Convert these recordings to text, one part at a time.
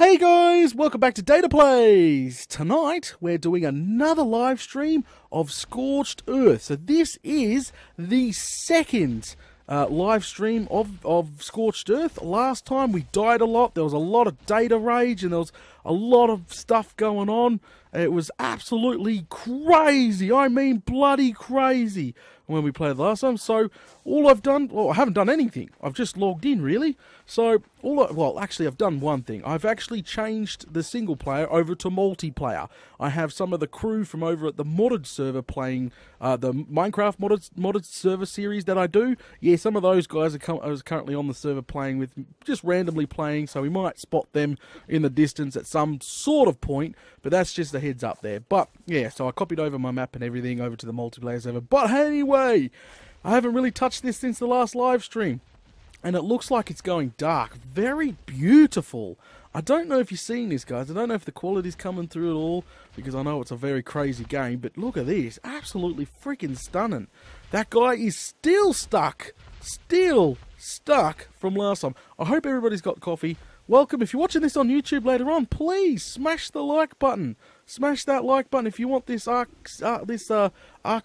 Hey guys, welcome back to Data Plays. Tonight we're doing another live stream of Scorched Earth. So this is the second live stream of Scorched Earth. Last time we died a lot. There was a lot of data rage and there was a lot of stuff going on. It was absolutely crazy. I mean bloody crazy when we played last time. So all I've done, well, I haven't done anything. I've just logged in really. So well actually I've done one thing. I've actually changed the single player over to multiplayer. I have some of the crew from over at the modded server playing the Minecraft modded server series that I do. Yeah, some of those guys are currently on the server playing with, just randomly playing, so we might spot them in the distance at some sort of point, but that's just a heads up there. But yeah, so I copied over my map and everything over to the multiplayer server. But anyway, I haven't really touched this since the last live stream. And it looks like it's going dark. Very beautiful. I don't know if you're seeing this, guys. I don't know if the quality's coming through at all, because I know it's a very crazy game. But look at this. Absolutely freaking stunning. That guy is still stuck. Still stuck from last time. I hope everybody's got coffee. Welcome. If you're watching this on YouTube later on, please smash the like button. Smash that like button if you want this Ark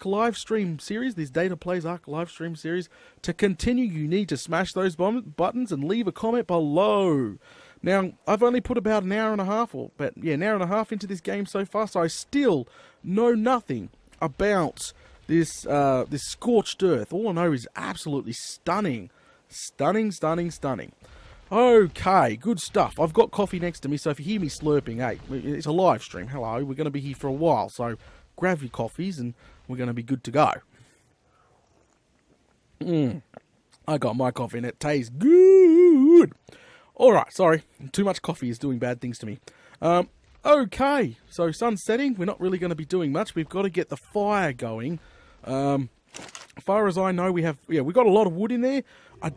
live stream series, this Data Plays Ark live stream series, to continue. You need to smash those buttons and leave a comment below. Now, I've only put about an hour and a half, or but yeah, an hour and a half into this game so far, so I still know nothing about this this Scorched Earth. All I know is absolutely stunning, stunning, stunning, stunning. Okay, good stuff. I've got coffee next to me, so if you hear me slurping, hey, it's a live stream. Hello, we're going to be here for a while, so grab your coffees and we're going to be good to go. I got my coffee and it tastes good. Alright, sorry, too much coffee is doing bad things to me. Okay, so sun's setting, we're not really going to be doing much. We've got to get the fire going. As far as I know, we got a lot of wood in there.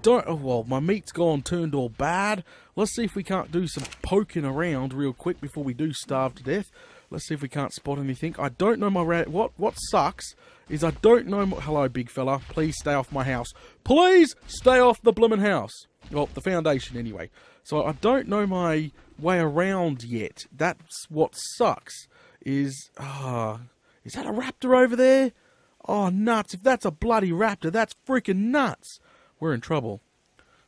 Well, my meat's gone, turned all bad. Let's see if we can't do some poking around real quick before we do starve to death. Let's see if we can't spot anything. I don't know my rat. What sucks is I don't know. Hello, big fella. Please stay off my house. Please stay off the bloomin' house. Well, the foundation anyway. So I don't know my way around yet. That's what sucks. Is that a raptor over there? Oh, nuts. If that's a bloody raptor, that's freaking nuts. We're in trouble.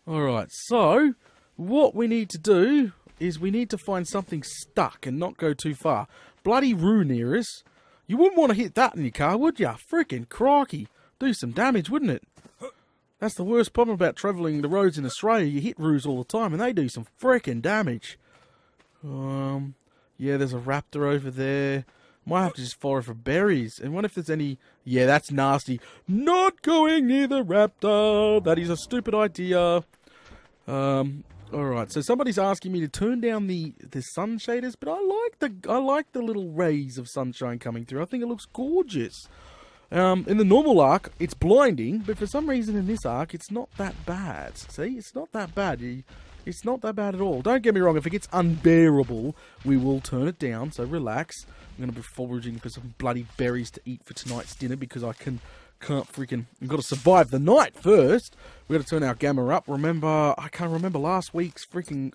Alright, so what we need to do is we need to find something stuck and not go too far. Bloody roo near us. You wouldn't want to hit that in your car, would ya? Freaking crikey. Do some damage, wouldn't it? That's the worst problem about travelling the roads in Australia. You hit roos all the time and they do some freaking damage. Yeah, there's a raptor over there. Might have to just follow for berries. And what if there's any... Yeah, that's nasty. Not going near the raptor. That is a stupid idea. Alright, so somebody's asking me to turn down the sun shaders, but I like the little rays of sunshine coming through. I think it looks gorgeous. In the normal Ark, it's blinding, but for some reason in this Ark, it's not that bad. See? It's not that bad. It's not that bad at all. Don't get me wrong, if it gets unbearable, we will turn it down, so relax. I'm going to be foraging for some bloody berries to eat for tonight's dinner, because I can't freaking... We've got to survive the night first. We've got to turn our gamma up. Remember, I can't remember last week's freaking...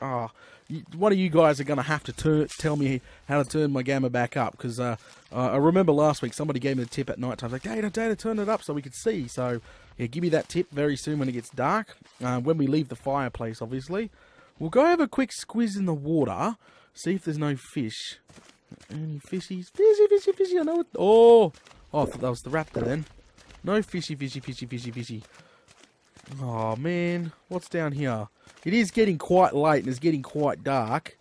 one of you guys are going to have to tell me how to turn my gamma back up, because I remember last week somebody gave me the tip at night time. Like, Data, turn it up so we could see. So, yeah, give me that tip very soon when it gets dark. When we leave the fireplace, obviously. We'll go have a quick squiz in the water. See if there's no fish. Any fishies? Fishy, fishy, fishy, I know it. Oh, I thought that was the raptor then. No fishy, fishy, fishy, fishy, fishy. Oh, man. What's down here? It is getting quite late and it's getting quite dark.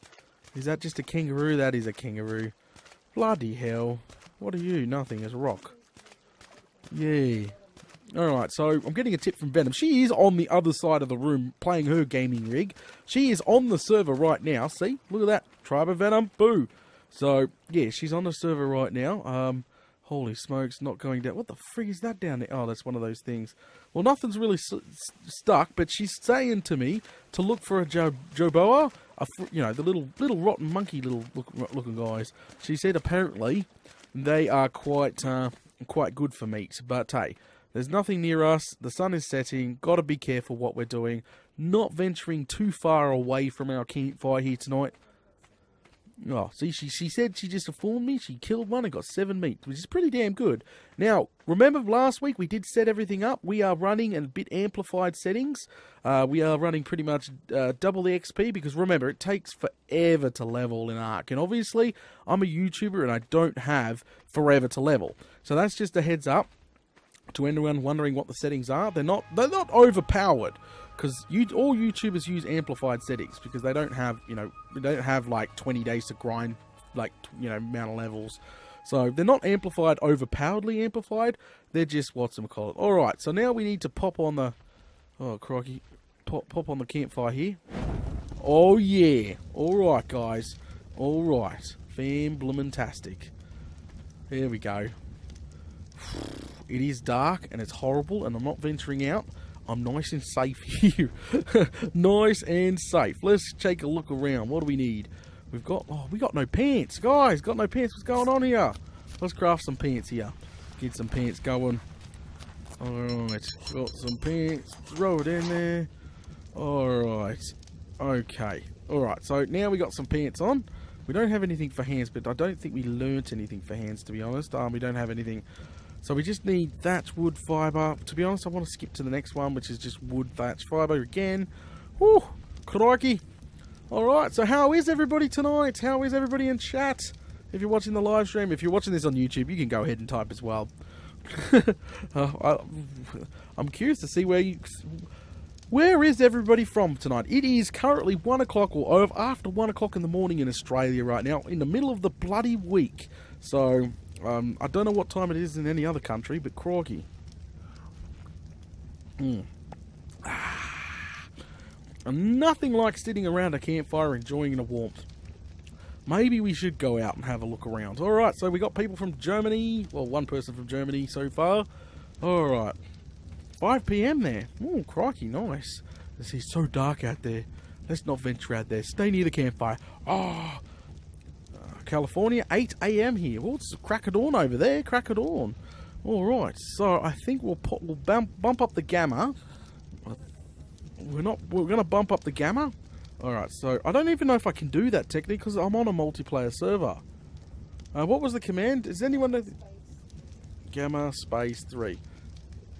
Is that just a kangaroo? That is a kangaroo. Bloody hell. What are you? Nothing. It's a rock. Yeah. Alright, so I'm getting a tip from Venom. She is on the other side of the room playing her gaming rig. She is on the server right now. See? Look at that. Tribe of Venom. Boo. So, yeah, she's on the server right now. Holy smokes, not going down. What the frig is that down there? Oh, that's one of those things. Well, nothing's really stuck, but she's saying to me to look for a Jerboa, you know, the little rotten monkey looking guys. She said apparently they are quite good for meat, but hey, there's nothing near us. The sun is setting. Got to be careful what we're doing. Not venturing too far away from our campfire here tonight. Oh, see, she said she just informed me she killed one and got 7 meats, which is pretty damn good. Now, remember last week we did set everything up. We are running a bit amplified settings. We are running pretty much double the XP because, remember, it takes forever to level in Ark. And obviously, I'm a YouTuber and I don't have forever to level. So that's just a heads up to anyone wondering what the settings are. They're not overpowered. Because all YouTubers use amplified settings because they don't have, like 20 days to grind, like, amount of levels. So they're not amplified, overpoweredly amplified. They're just, whatchamacallit. All right, so now we need to pop on the, oh, crikey, pop on the campfire here. Oh, yeah. All right, guys. All right. Fan-bloomin-tastic. There we go. It is dark and it's horrible and I'm not venturing out. I'm nice and safe here. Nice and safe. Let's take a look around. What do we need? We've got... Oh, we got no pants. Guys, got no pants. What's going on here? Let's craft some pants here. Get some pants going. Alright. Got some pants. Throw it in there. Alright. Okay. Alright, so now we got some pants on. We don't have anything for hands, but I don't think we learnt anything for hands, to be honest. We don't have anything... So we just need thatch, wood, fibre. To be honest, I want to skip to the next one, which is just wood, thatch, fibre again. Woo! Crikey! Alright, so how is everybody tonight? How is everybody in chat? If you're watching the live stream, if you're watching this on YouTube, you can go ahead and type as well. I'm curious to see where you... Where is everybody from tonight? It is currently 1 o'clock or over after 1 o'clock in the morning in Australia right now, in the middle of the bloody week. So... I don't know what time it is in any other country, but crikey. Nothing like sitting around a campfire enjoying the warmth. Maybe we should go out and have a look around. Alright, so we got people from Germany. Well, one person from Germany so far. Alright. 5 PM there. Oh, crikey, nice. This is so dark out there. Let's not venture out there. Stay near the campfire. Oh, California, 8 AM here. Well, it's crack of dawn over there, crack of dawn. Alright, so I think we'll bump up the gamma. We're going to bump up the gamma. Alright, so I don't even know if I can do that technically because I'm on a multiplayer server. What was the command? Is anyone know? Gamma space 3.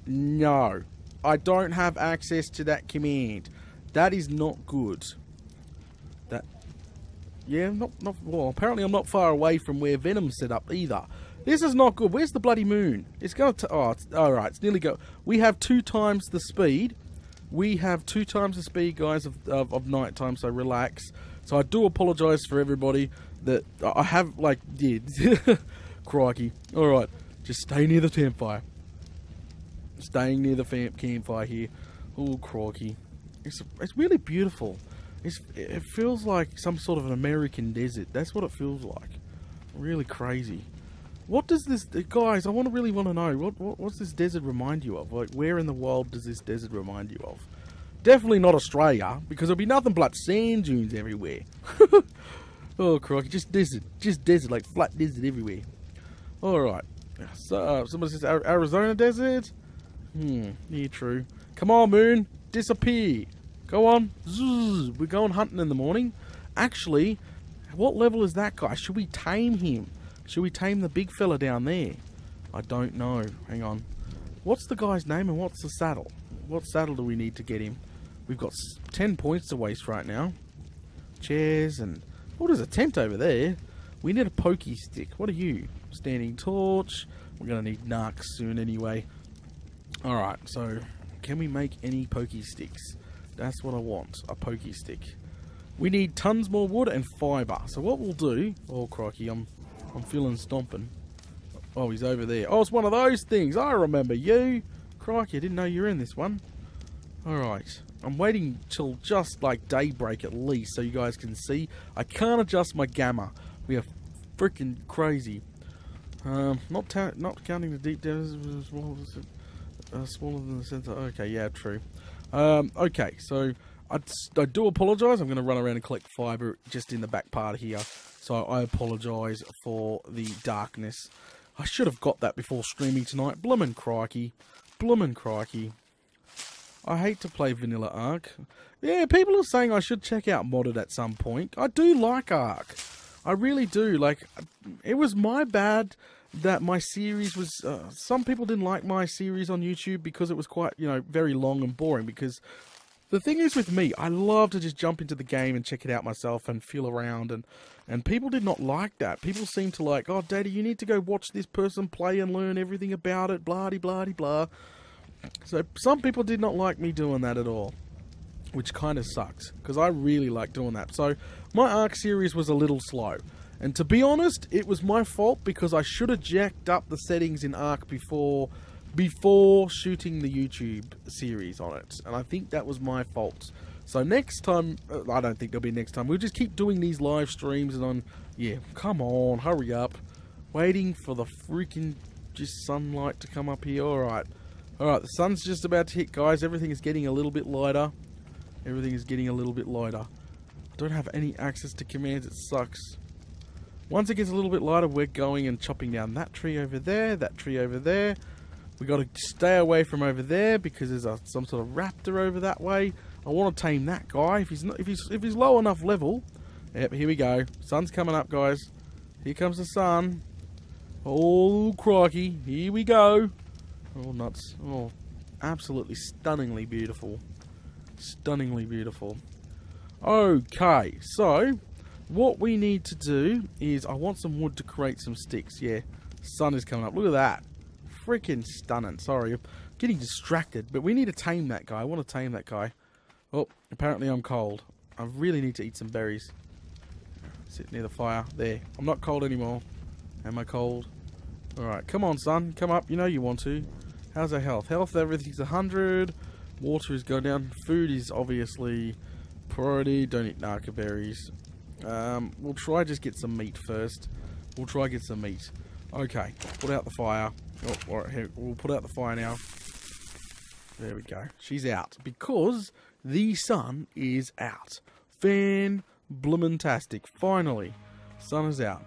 No, I don't have access to that command. That is not good. Yeah, not well, apparently I'm not far away from where Venom's set up either. This is not good. Where's the bloody moon? It's going to... Oh, alright, it's nearly go... We have 2 times the speed. We have 2 times the speed, guys, of night time, so relax. So I do apologise for everybody that I have, like... Yeah. Crikey. Alright, just stay near the campfire. Staying near the campfire here. Oh, crikey. It's really beautiful. It feels like some sort of an American desert. That's what it feels like. Really crazy. What does this... Guys, I really want to know. What's this desert remind you of? Like, where in the world does this desert remind you of? Definitely not Australia, because there'll be nothing but sand dunes everywhere. Oh, crikey. Just desert. Just desert. Like, flat desert everywhere. Alright. So, somebody says Arizona desert? Yeah, true. Come on, moon. Disappear. Go on. Zzz, we're going hunting in the morning. Actually, what level is that guy? Should we tame him? Should we tame the big fella down there? I don't know. Hang on. What's the guy's name and what's the saddle? What saddle do we need to get him? We've got 10 points to waste right now. Chairs and... Oh, there's a tent over there. We need a pokey stick. What are you? Standing torch. We're going to need narcs soon anyway. Alright, so can we make any pokey sticks? That's what I want, a pokey stick. We need tons more wood and fibre. So what we'll do... Oh, crikey, I'm feeling stomping. Oh, he's over there. Oh, it's one of those things. I remember you. Crikey, I didn't know you were in this one. Alright, I'm waiting till just, like, daybreak at least so you guys can see. I can't adjust my gamma. We are freaking crazy. Not counting the deep down... smaller than the centre. Okay, yeah, true. Okay, so I do apologise. I'm going to run around and collect fibre just in the back part here. So I apologise for the darkness. I should have got that before streaming tonight. Bloomin' crikey. Bloomin' crikey. I hate to play vanilla Ark. Yeah, people are saying I should check out modded at some point. I do like Ark. I really do. Like, it was my bad that my series was... some people didn't like my series on YouTube because it was quite, you know, very long and boring. Because the thing is with me, I love to just jump into the game and check it out myself and feel around. And people did not like that. People seemed to like, oh, Daddy, you need to go watch this person play and learn everything about it, blah-de-blah-de-blah. So some people did not like me doing that at all, which kind of sucks, because I really like doing that. So my Ark series was a little slow, and to be honest, it was my fault, because I should have jacked up the settings in Ark before shooting the YouTube series on it, and I think that was my fault. So next time, I don't think there'll be next time, we'll just keep doing these live streams, and yeah, come on, hurry up, waiting for the freaking just sunlight to come up here. Alright, the sun's just about to hit, guys. Everything is getting a little bit lighter. I don't have any access to commands. It sucks. Once it gets a little bit lighter, we're going and chopping down that tree over there, that tree over there. We got to stay away from over there, because there's some sort of raptor over that way. I want to tame that guy if he's low enough level. Yep, here we go. Sun's coming up, guys. Here comes the sun. Oh, crikey. Here we go. Oh, nuts. Oh, absolutely stunningly beautiful. Okay, so what we need to do is I want some wood to create some sticks. Yeah, sun is coming up. Look at that, freaking stunning. Sorry, I'm getting distracted, but we need to tame that guy. I want to tame that guy. Oh, apparently I'm cold. I really need to eat some berries. Sit near the fire. There, I'm not cold anymore. Am I cold? Alright, come on, sun, come up. You know you want to. How's our health? Health, everything's 100. Water is going down. Food is obviously priority. Don't eat narca berries. We'll try just get some meat first. Okay, put out the fire. Oh, all right, here, we'll put out the fire now. There we go. She's out because the sun is out. Fan-blimmin-tastic. Finally, sun is out.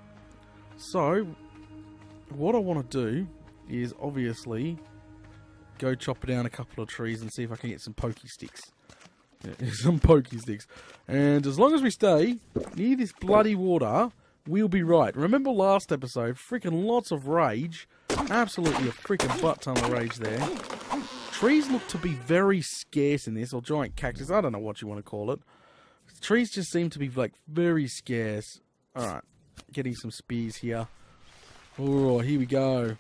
So, what I want to do is obviously go chop down a couple of trees and see if I can get some pokey sticks. And as long as we stay near this bloody water, we'll be right. Remember last episode, freaking lots of rage. Absolutely a freaking butt ton of rage there. Trees look to be very scarce in this, or giant cactus. I don't know what you want to call it. Trees just seem to be like very scarce. Alright, getting some spears here. Oh, here we go.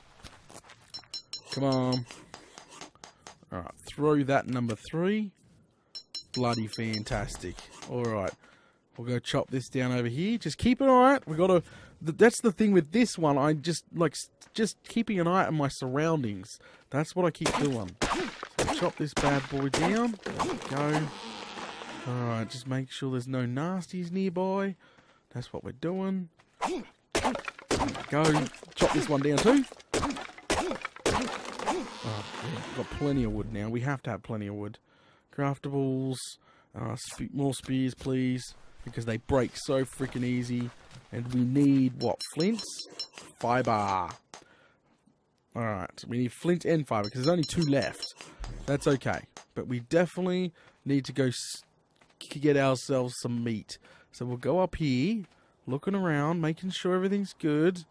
Come on. Alright, throw that number 3. Bloody fantastic. Alright, we'll go chop this down over here. Just keep an eye out. We gotta... That's the thing with this one. I just keeping an eye out on my surroundings. That's what I keep doing. So chop this bad boy down. There we go. Alright, just make sure there's no nasties nearby. That's what we're doing. There we go. Chop this one down too. Oh, yeah, got plenty of wood now. We have to have plenty of wood. Craftables, more spears, please, because they break so freaking easy. And we need what? Flints, fiber. All right, we need flint and fiber because there's only 2 left. That's okay, but we definitely need to go get ourselves some meat. So we'll go up here, looking around, making sure everything's good.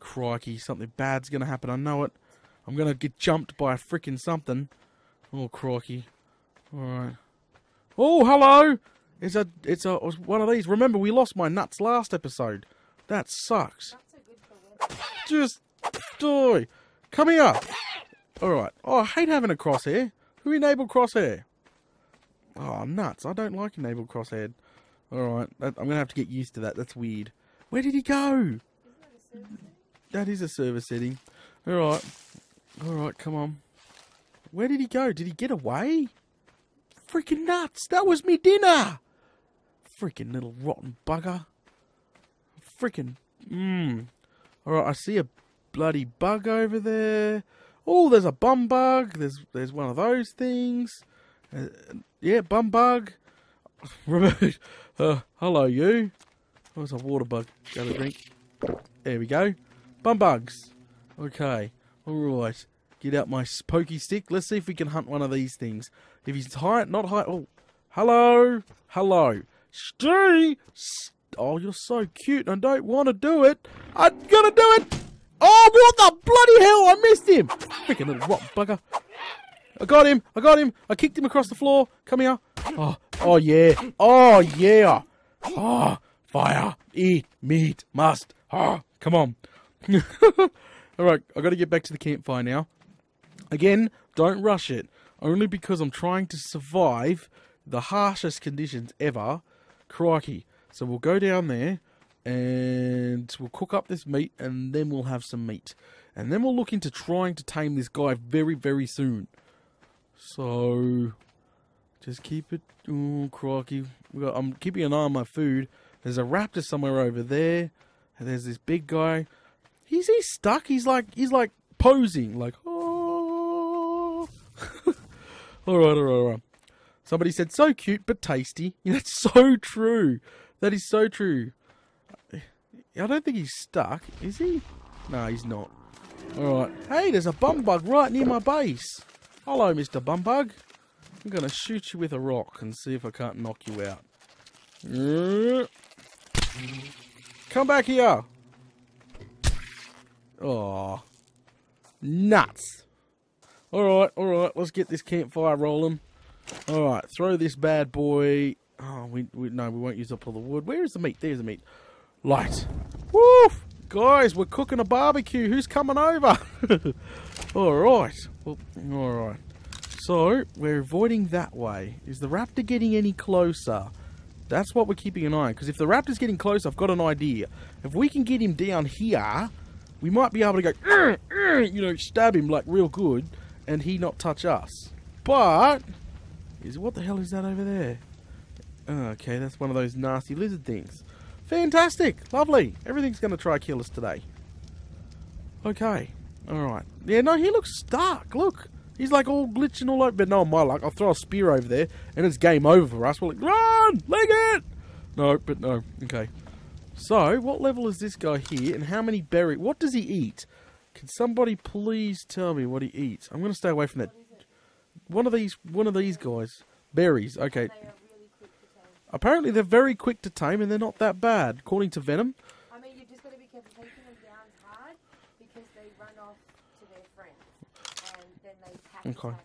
Crikey, something bad's gonna happen. I know it. I'm gonna get jumped by a frickin' something. Oh, crikey. Alright. Oh, hello! It's one of these. Remember, we lost my nuts last episode. That sucks. Just die. Come here! Alright. Oh, I hate having a crosshair. Who enabled crosshair? Oh, nuts. I don't like enabled crosshair. Alright. I'm gonna have to get used to that. That's weird. Where did he go? That is a server setting. Alright. Alright, come on. Where did he go? Did he get away? Freaking nuts! That was me dinner! Freaking little rotten bugger. Freaking... Alright, I see a bloody bug over there. Oh, there's a bum bug. There's one of those things. Yeah, bum bug. Hello, you. Oh, there's a water bug. Got a drink. There we go. Bum bugs. Okay. Alright, get out my pokey stick. Let's see if we can hunt one of these things. If he's high, not high. Oh, hello. Hello. Stay. Oh, you're so cute. I don't want to do it. I'm gonna do it. Oh, what the bloody hell? I missed him. Freaking little rock bugger. I got him. I got him. I kicked him across the floor. Come here. Oh, oh yeah. Oh yeah. Oh, fire. Eat meat. Must. Oh, come on. Alright, I gotta get back to the campfire now. Again, don't rush it. Only because I'm trying to survive the harshest conditions ever. Crikey. So we'll go down there and we'll cook up this meat and then we'll have some meat. And then we'll look into trying to tame this guy very, very soon. So, just keep it... Oh, crikey. I'm keeping an eye on my food. There's a raptor somewhere over there. And there's this big guy. He's stuck. He's like posing. Like, oh. All right. Somebody said, so cute, but tasty. Yeah, that's so true. That is so true. I don't think he's stuck. Is he? No, he's not. All right. Hey, there's a bumbug right near my base. Hello, Mr. Bumbug. I'm going to shoot you with a rock and see if I can't knock you out. Come back here. Oh, nuts. All right, let's get this campfire rolling. All right, throw this bad boy. Oh, we won't use up all the wood. Where is the meat? There's the meat. Light. Woof! Guys, we're cooking a barbecue. Who's coming over? All right. So, we're avoiding that way. Is the raptor getting any closer? That's what we're keeping an eye on, because if the raptor's getting close, I've got an idea. If we can get him down here, we might be able to go, you know, stab him like real good, and he not touch us. But, what the hell is that over there? Okay, that's one of those nasty lizard things. Fantastic, lovely. Everything's going to try to kill us today. Okay, all right. Yeah, no, he looks stuck. Look, he's like all glitching all over. But no, my luck, I'll throw a spear over there, and it's game over for us. We're like, run, leg it. No, but no. Okay. So, what level is this guy here, and how many berries? What does he eat? Can somebody please tell me what he eats? I'm going to stay away from that. One of these guys. Berries, okay. They are really quick to tame. Apparently they're very quick to tame, and they're not that bad, according to Venom. I mean, you've just got to be careful taking them down hard, because they run off to their friends, and then they attack you.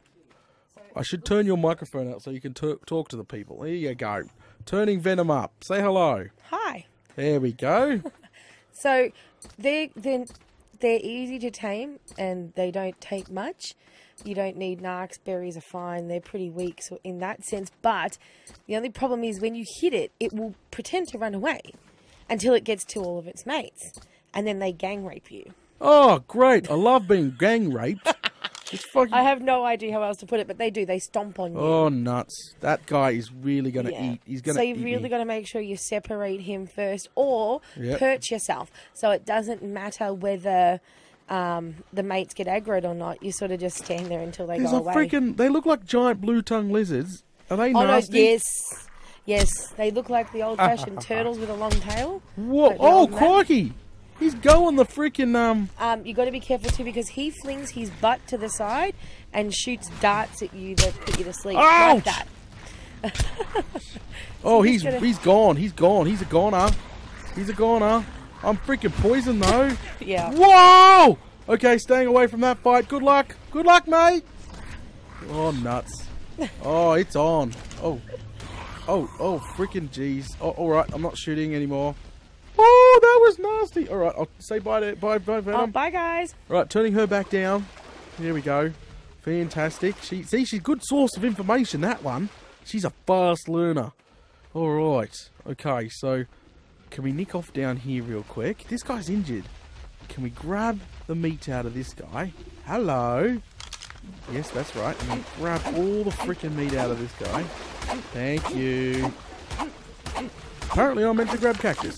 So I should turn your microphone out so you can talk to the people. There you go. Turning Venom up. Say hello. Hi. There we go. So they're easy to tame and they don't take much. You don't need narcs. Berries are fine. They're pretty weak, so in that sense. But the only problem is when you hit it, it will pretend to run away until it gets to all of its mates, and then they gang rape you. Oh, great! I love being gang raped. It's fucking... I have no idea how else to put it, but they do. They stomp on you. Oh, nuts. That guy is really going to eat. He's going to eat. So you really got to make sure you separate him first or perch yourself. So it doesn't matter whether the mates get aggroed or not. You sort of just stand there until they go away. They look like giant blue-tongued lizards. Are they nasty? No, yes. Yes. They look like the old-fashioned turtles with a long tail. Whoa. Oh, crikey. He's going the freaking you got to be careful too, because he flings his butt to the side and shoots darts at you that put you to sleep. Ouch! Like that. Oh, he's gone. He's gone. He's a goner. He's a goner. I'm freaking poisoned though. Yeah. Whoa! Okay, staying away from that fight. Good luck. Good luck, mate. Oh, nuts. Oh, it's on. Oh, freaking jeez. Oh, all right. I'm not shooting anymore. Oh, that was nasty. All right, I'll say bye to bye Venom. Oh, bye guys. All right, turning her back down. Here we go. Fantastic. She's a good source of information, that one. She's a fast learner. All right. Okay, so can we nick off down here real quick? This guy's injured. Can we grab the meat out of this guy? Hello. Yes, that's right. And we grab all the freaking meat out of this guy. Thank you. Apparently, I'm meant to grab cactus.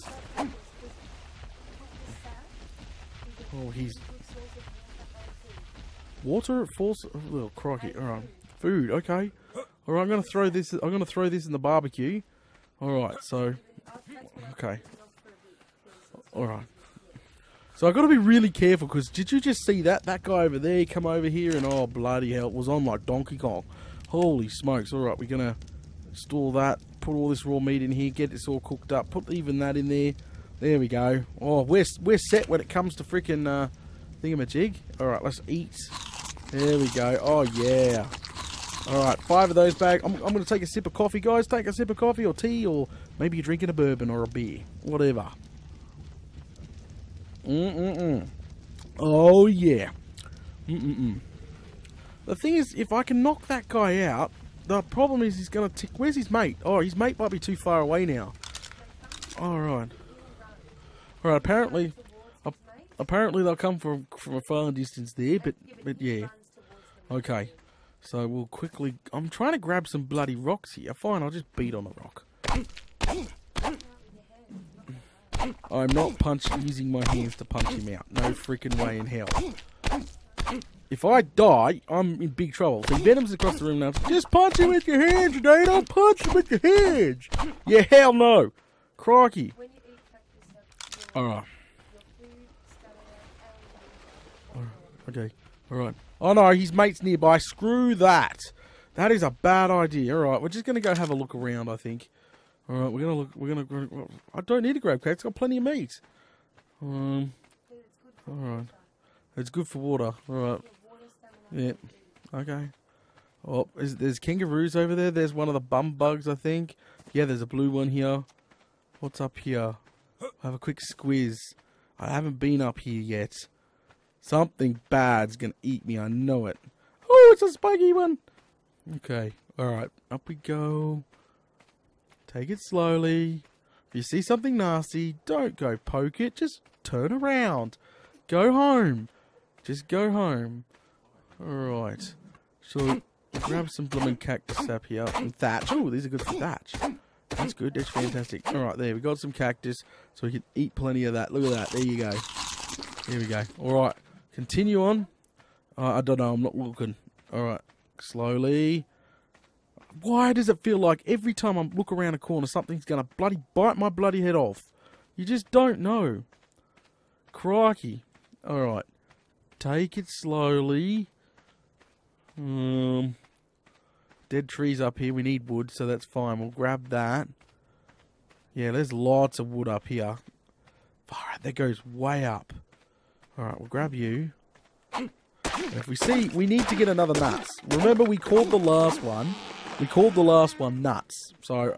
Oh, he's... Water, force... Oh, little crikey. Alright. Food, okay. Alright, I'm gonna throw this in the barbecue. Alright, so... Okay. Alright. So I gotta be really careful, because did you just see that? That guy over there come over here and oh, bloody hell. It was on like Donkey Kong. Holy smokes. Alright, we're gonna store that. put all this raw meat in here, get this all cooked up, put even that in there. There we go. Oh, we're set when it comes to freaking thingamajig. Alright, let's eat. There we go. Oh, yeah. Alright, 5 of those back. I'm going to take a sip of coffee, guys. Take a sip of coffee or tea, or maybe you're drinking a bourbon or a beer. Whatever. Oh, yeah. The thing is, if I can knock that guy out, the problem is he's going to tick. Where's his mate? Oh, his mate might be too far away now. Alright. Alright, apparently they'll come from a far distance there, but yeah. Okay. So we'll quickly... I'm trying to grab some bloody rocks here. Fine, I'll just beat on the rock. I'm not using my hands to punch him out. No freaking way in hell. If I die, I'm in big trouble. So Venom's across the room now. Just punch him with your hands, dude. Don't punch him with your hands. Yeah, hell no. Crikey. Alright. Okay. Alright. Oh no, his mate's nearby. Screw that. That is a bad idea. Alright, we're just gonna go have a look around, I think. Alright, we're gonna look, I don't need to grab cake, it's got plenty of meat. Alright. It's good for water. Alright. Yeah. Okay. Oh, there's kangaroos over there. There's one of the bum bugs, I think. Yeah, there's a blue one here. What's up here? Have a quick squiz. I haven't been up here yet. Something bad's gonna eat me, I know it. Oh, it's a spiky one! Okay, alright, up we go. Take it slowly. If you see something nasty, don't go poke it, just turn around. Go home. Just go home. Alright. So, grab some blooming cactus up here, some thatch. Oh, these are good for thatch. That's good, that's fantastic. Alright, there, we got some cactus, so we can eat plenty of that. Look at that, there you go. There we go. Alright. Continue on. I don't know. I'm not looking. Alright. Slowly. Why does it feel like every time I look around a corner, something's going to bloody bite my bloody head off? You just don't know. Crikey. Alright. Take it slowly. Dead trees up here. We need wood, so that's fine. We'll grab that. Yeah, there's lots of wood up here. Alright, that goes way up. Alright, we'll grab you. If we see, we need to get another nuts. Remember, we called the last one. We called the last one nuts. So,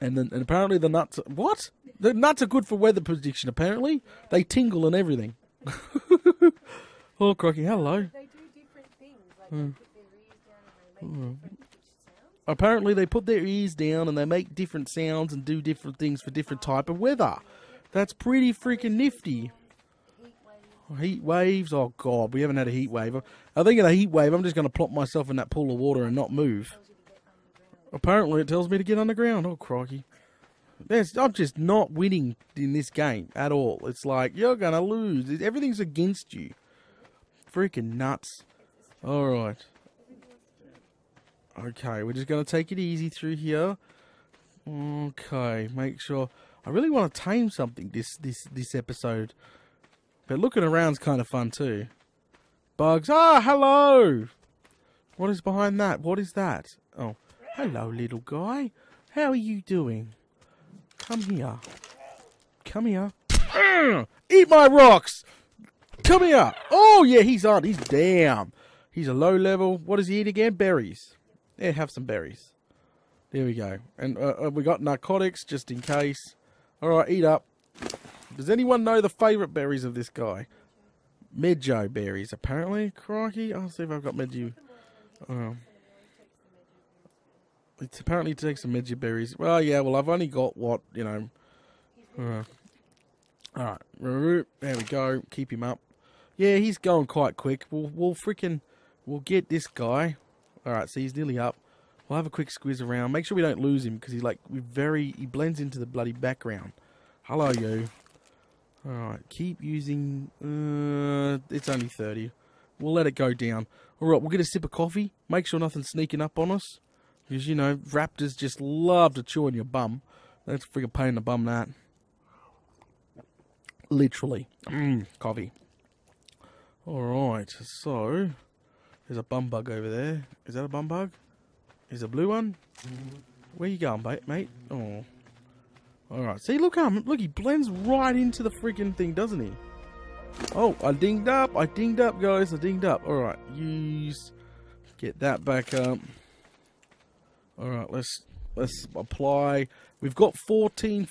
and apparently the nuts. What? The nuts are good for weather prediction. Apparently, they tingle and everything. Oh, crikey! Hello. They do different things. Like they put their ears down and they make different sounds. Apparently, they put their ears down and they make different sounds and do different things for different type of weather. That's pretty freaking nifty. Heat waves, oh god, we haven't had a heat wave. I think in a heat wave, I'm just going to plop myself in that pool of water and not move. Apparently it tells me to get underground, oh crikey. I'm just not winning in this game at all. It's like, you're going to lose, everything's against you. Freaking nuts. Alright. Okay, we're just going to take it easy through here. Okay, make sure... I really want to tame something this episode. But looking around's kind of fun too. Bugs. Ah, hello! What is behind that? What is that? Oh, hello little guy. How are you doing? Come here. Come here. Eat my rocks! Come here! Oh yeah, he's on. He's damn. He's a low level. What does he eat again? Berries. Yeah, have some berries. There we go. And we got narcotics just in case. Alright, eat up. Does anyone know the favourite berries of this guy? Medjo berries, apparently. Crikey, I'll see if I've got Medjo. It's apparently to take some Medjo berries. Well, yeah, well, I've only got what, you know. Alright, there we go. Keep him up. Yeah, he's going quite quick. We'll get this guy. Alright, so he's nearly up. We'll have a quick squiz around. Make sure we don't lose him because he blends into the bloody background. Hello, you. All right, keep using. It's only 30. We'll let it go down. All right, we'll get a sip of coffee. Make sure nothing's sneaking up on us because you know raptors just love to chew on your bum. That's a freaking pain in the bum, that. Literally, coffee. All right, so there's a bum bug over there. Is that a bum bug? Is a blue one? Where you going, mate? Oh. Alright, see, look how, look, he blends right into the freaking thing, doesn't he? Oh, I dinged up, guys, I dinged up. Alright, use, get that back up. Alright, let's apply. We've got 14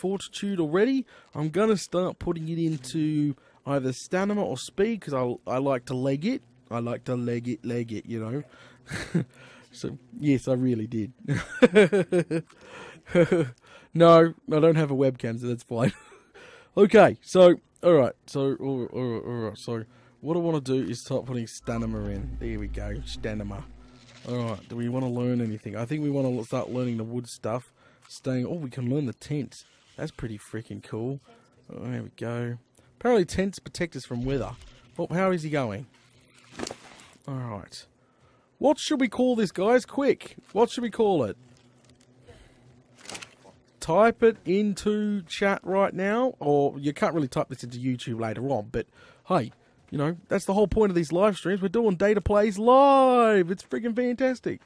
fortitude already. I'm going to start putting it into either stamina or speed, because I like to leg it. I like to leg it, you know. So, yes, I really did. No, I don't have a webcam, so that's fine. Okay, so, alright, so, alright, so, what I want to do is start putting stamina in. There we go, stamina. Alright, do we want to learn anything? I think we want to start learning the wood stuff. Staying, oh, we can learn the tents. That's pretty freaking cool. Oh, there we go. Apparently tents protect us from weather. Oh, how is he going? Alright. What should we call this, guys? Quick! What should we call it? Type it into chat right now, or you can't really type this into YouTube later on, but hey, you know, that's the whole point of these live streams. We're doing data plays live! It's freaking fantastic!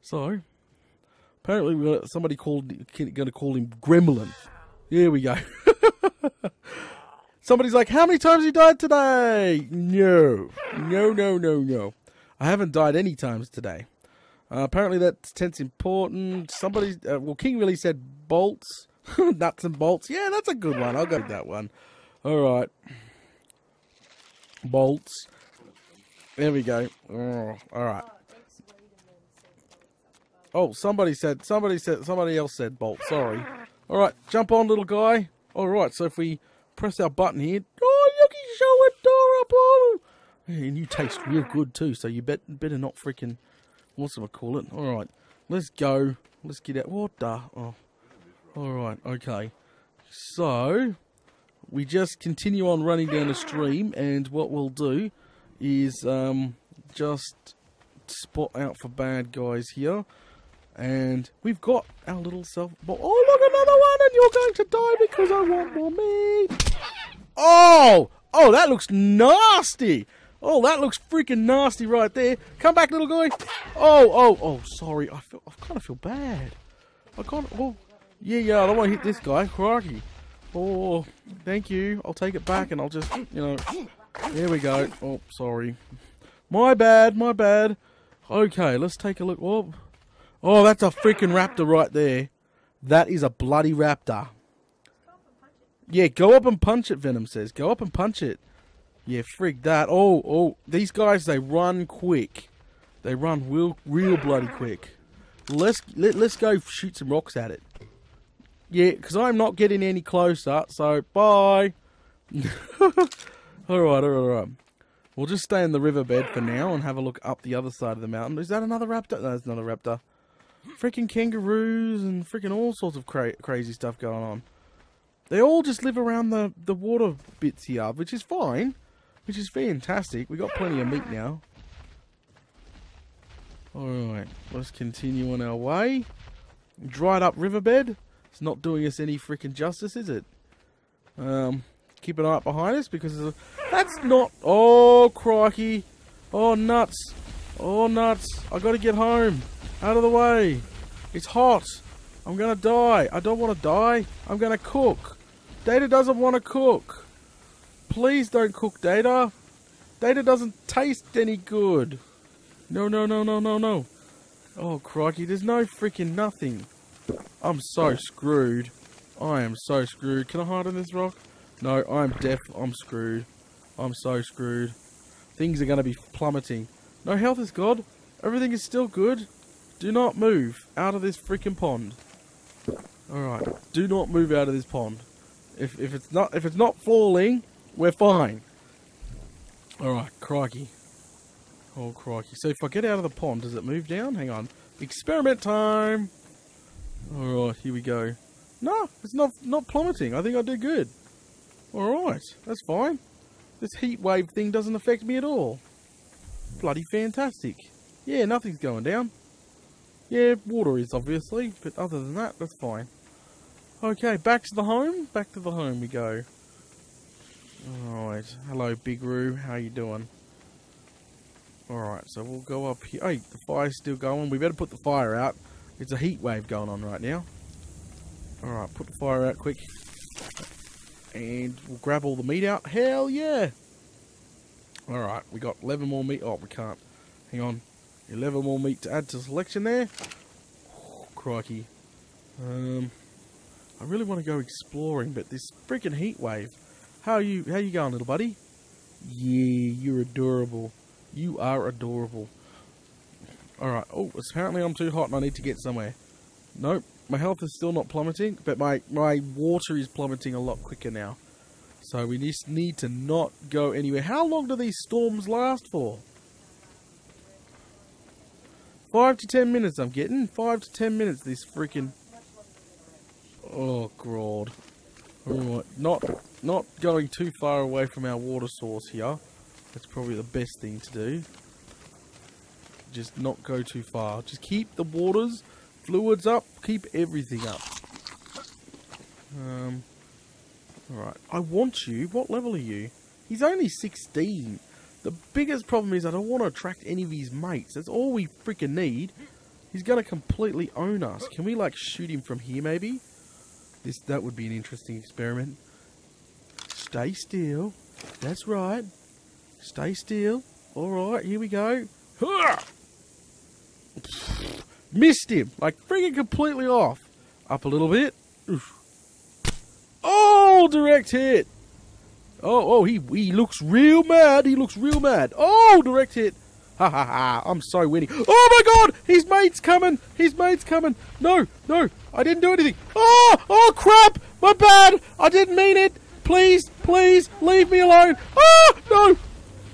So, apparently we got somebody gonna call him Gremlin. Here we go. Somebody's like, how many times you died today? No. No, no, no, no. I haven't died any times today. Apparently that tent's important. Somebody, well, King really said bolts. Nuts and bolts. Yeah, that's a good one. I'll go with that one. All right. Bolts. There we go. Oh, all right. Oh, somebody else said bolts. Sorry. All right. Jump on, little guy. All right. So if we press our button here. Oh, look, he's so adorable. And you taste real good too, so you better not freaking. What's gonna call it? All right, let's go. Let's get out. What the? Oh, all right, okay. So we just continue on running down the stream, and what we'll do is just spot out for bad guys here, and we've got our little self. Oh, look, another one, and you're going to die because I want more meat. Oh, oh, that looks nasty. Oh, that looks freaking nasty right there. Come back, little guy. Oh, oh, oh, sorry. I kind of feel bad. I can't, oh, yeah, yeah, I don't want to hit this guy. Crikey. Oh, thank you. I'll take it back and I'll just, you know, there we go. Oh, sorry. My bad, my bad. Okay, let's take a look. Oh, oh, that's a freaking raptor right there. That is a bloody raptor. Yeah, go up and punch it, Venom says. Go up and punch it. Yeah, frig that. Oh, oh, these guys, they run quick. They run real bloody quick. Let's go shoot some rocks at it. Yeah, because I'm not getting any closer, so bye. Alright, alright, alright. We'll just stay in the riverbed for now and have a look up the other side of the mountain. Is that another raptor? No, it's not a raptor. Freaking kangaroos and freaking all sorts of crazy stuff going on. They all just live around the water bits here, which is fine. Which is fantastic. We got plenty of meat now. Alright, let's continue on our way. Dried up riverbed. It's not doing us any freaking justice, is it? Keep an eye out behind us because of, that's not. Oh, crikey. Oh, nuts. Oh, nuts. I gotta get home. Out of the way. It's hot. I'm gonna die. I don't want to die. I'm gonna cook. Data doesn't want to cook. Please don't cook, Data. Data doesn't taste any good. No, no, no, no, no, no. Oh, crikey. There's no freaking nothing. I'm so screwed. I am so screwed. Can I hide on this rock? No, I'm deaf. I'm screwed. I'm so screwed. Things are gonna be plummeting. No health is God. Everything is still good. Do not move out of this freaking pond. Alright, do not move out of this pond. If it's not falling, we're fine. Alright, crikey. Oh, crikey. So if I get out of the pond, does it move down? Hang on. Experiment time! Alright, here we go. No, it's not plummeting. I think I did good. Alright, that's fine. This heat wave thing doesn't affect me at all. Bloody fantastic. Yeah, nothing's going down. Yeah, water is obviously, but other than that, that's fine. Okay, back to the home. Back to the home we go. Alright, hello Big Roo, how you doing? Alright, so we'll go up here. Hey, the fire's still going. We better put the fire out. There's a heat wave going on right now. Alright, put the fire out quick. And we'll grab all the meat out. Hell yeah! Alright, we got 11 more meat. Oh, we can't. Hang on. 11 more meat to add to selection there. Oh, crikey. I really want to go exploring, but this freaking heat wave. How you going, little buddy? Yeah, you're adorable. You are adorable. Alright, oh, apparently I'm too hot and I need to get somewhere. Nope, my health is still not plummeting, but my water is plummeting a lot quicker now. So we just need to not go anywhere. How long do these storms last for? 5 to 10 minutes I'm getting. 5 to 10 minutes this freaking... Oh, God. Alright, not going too far away from our water source here. That's probably the best thing to do. Just not go too far. Just keep the waters, fluids up, keep everything up. Alright, I want you. What level are you? He's only 16. The biggest problem is I don't want to attract any of his mates. That's all we freaking need. He's going to completely own us. Can we, like, shoot him from here, maybe? That would be an interesting experiment. Stay still. That's right. Stay still. Alright, here we go. Missed him. Like, freaking completely off. Up a little bit. Oof. Oh, direct hit. Oh, he looks real mad. He looks real mad. Oh, direct hit. Ha ha ha. I'm so winning. Oh my God. His mate's coming. His mate's coming. No. I didn't do anything. Oh crap. My bad. I didn't mean it. Please leave me alone. Oh, no.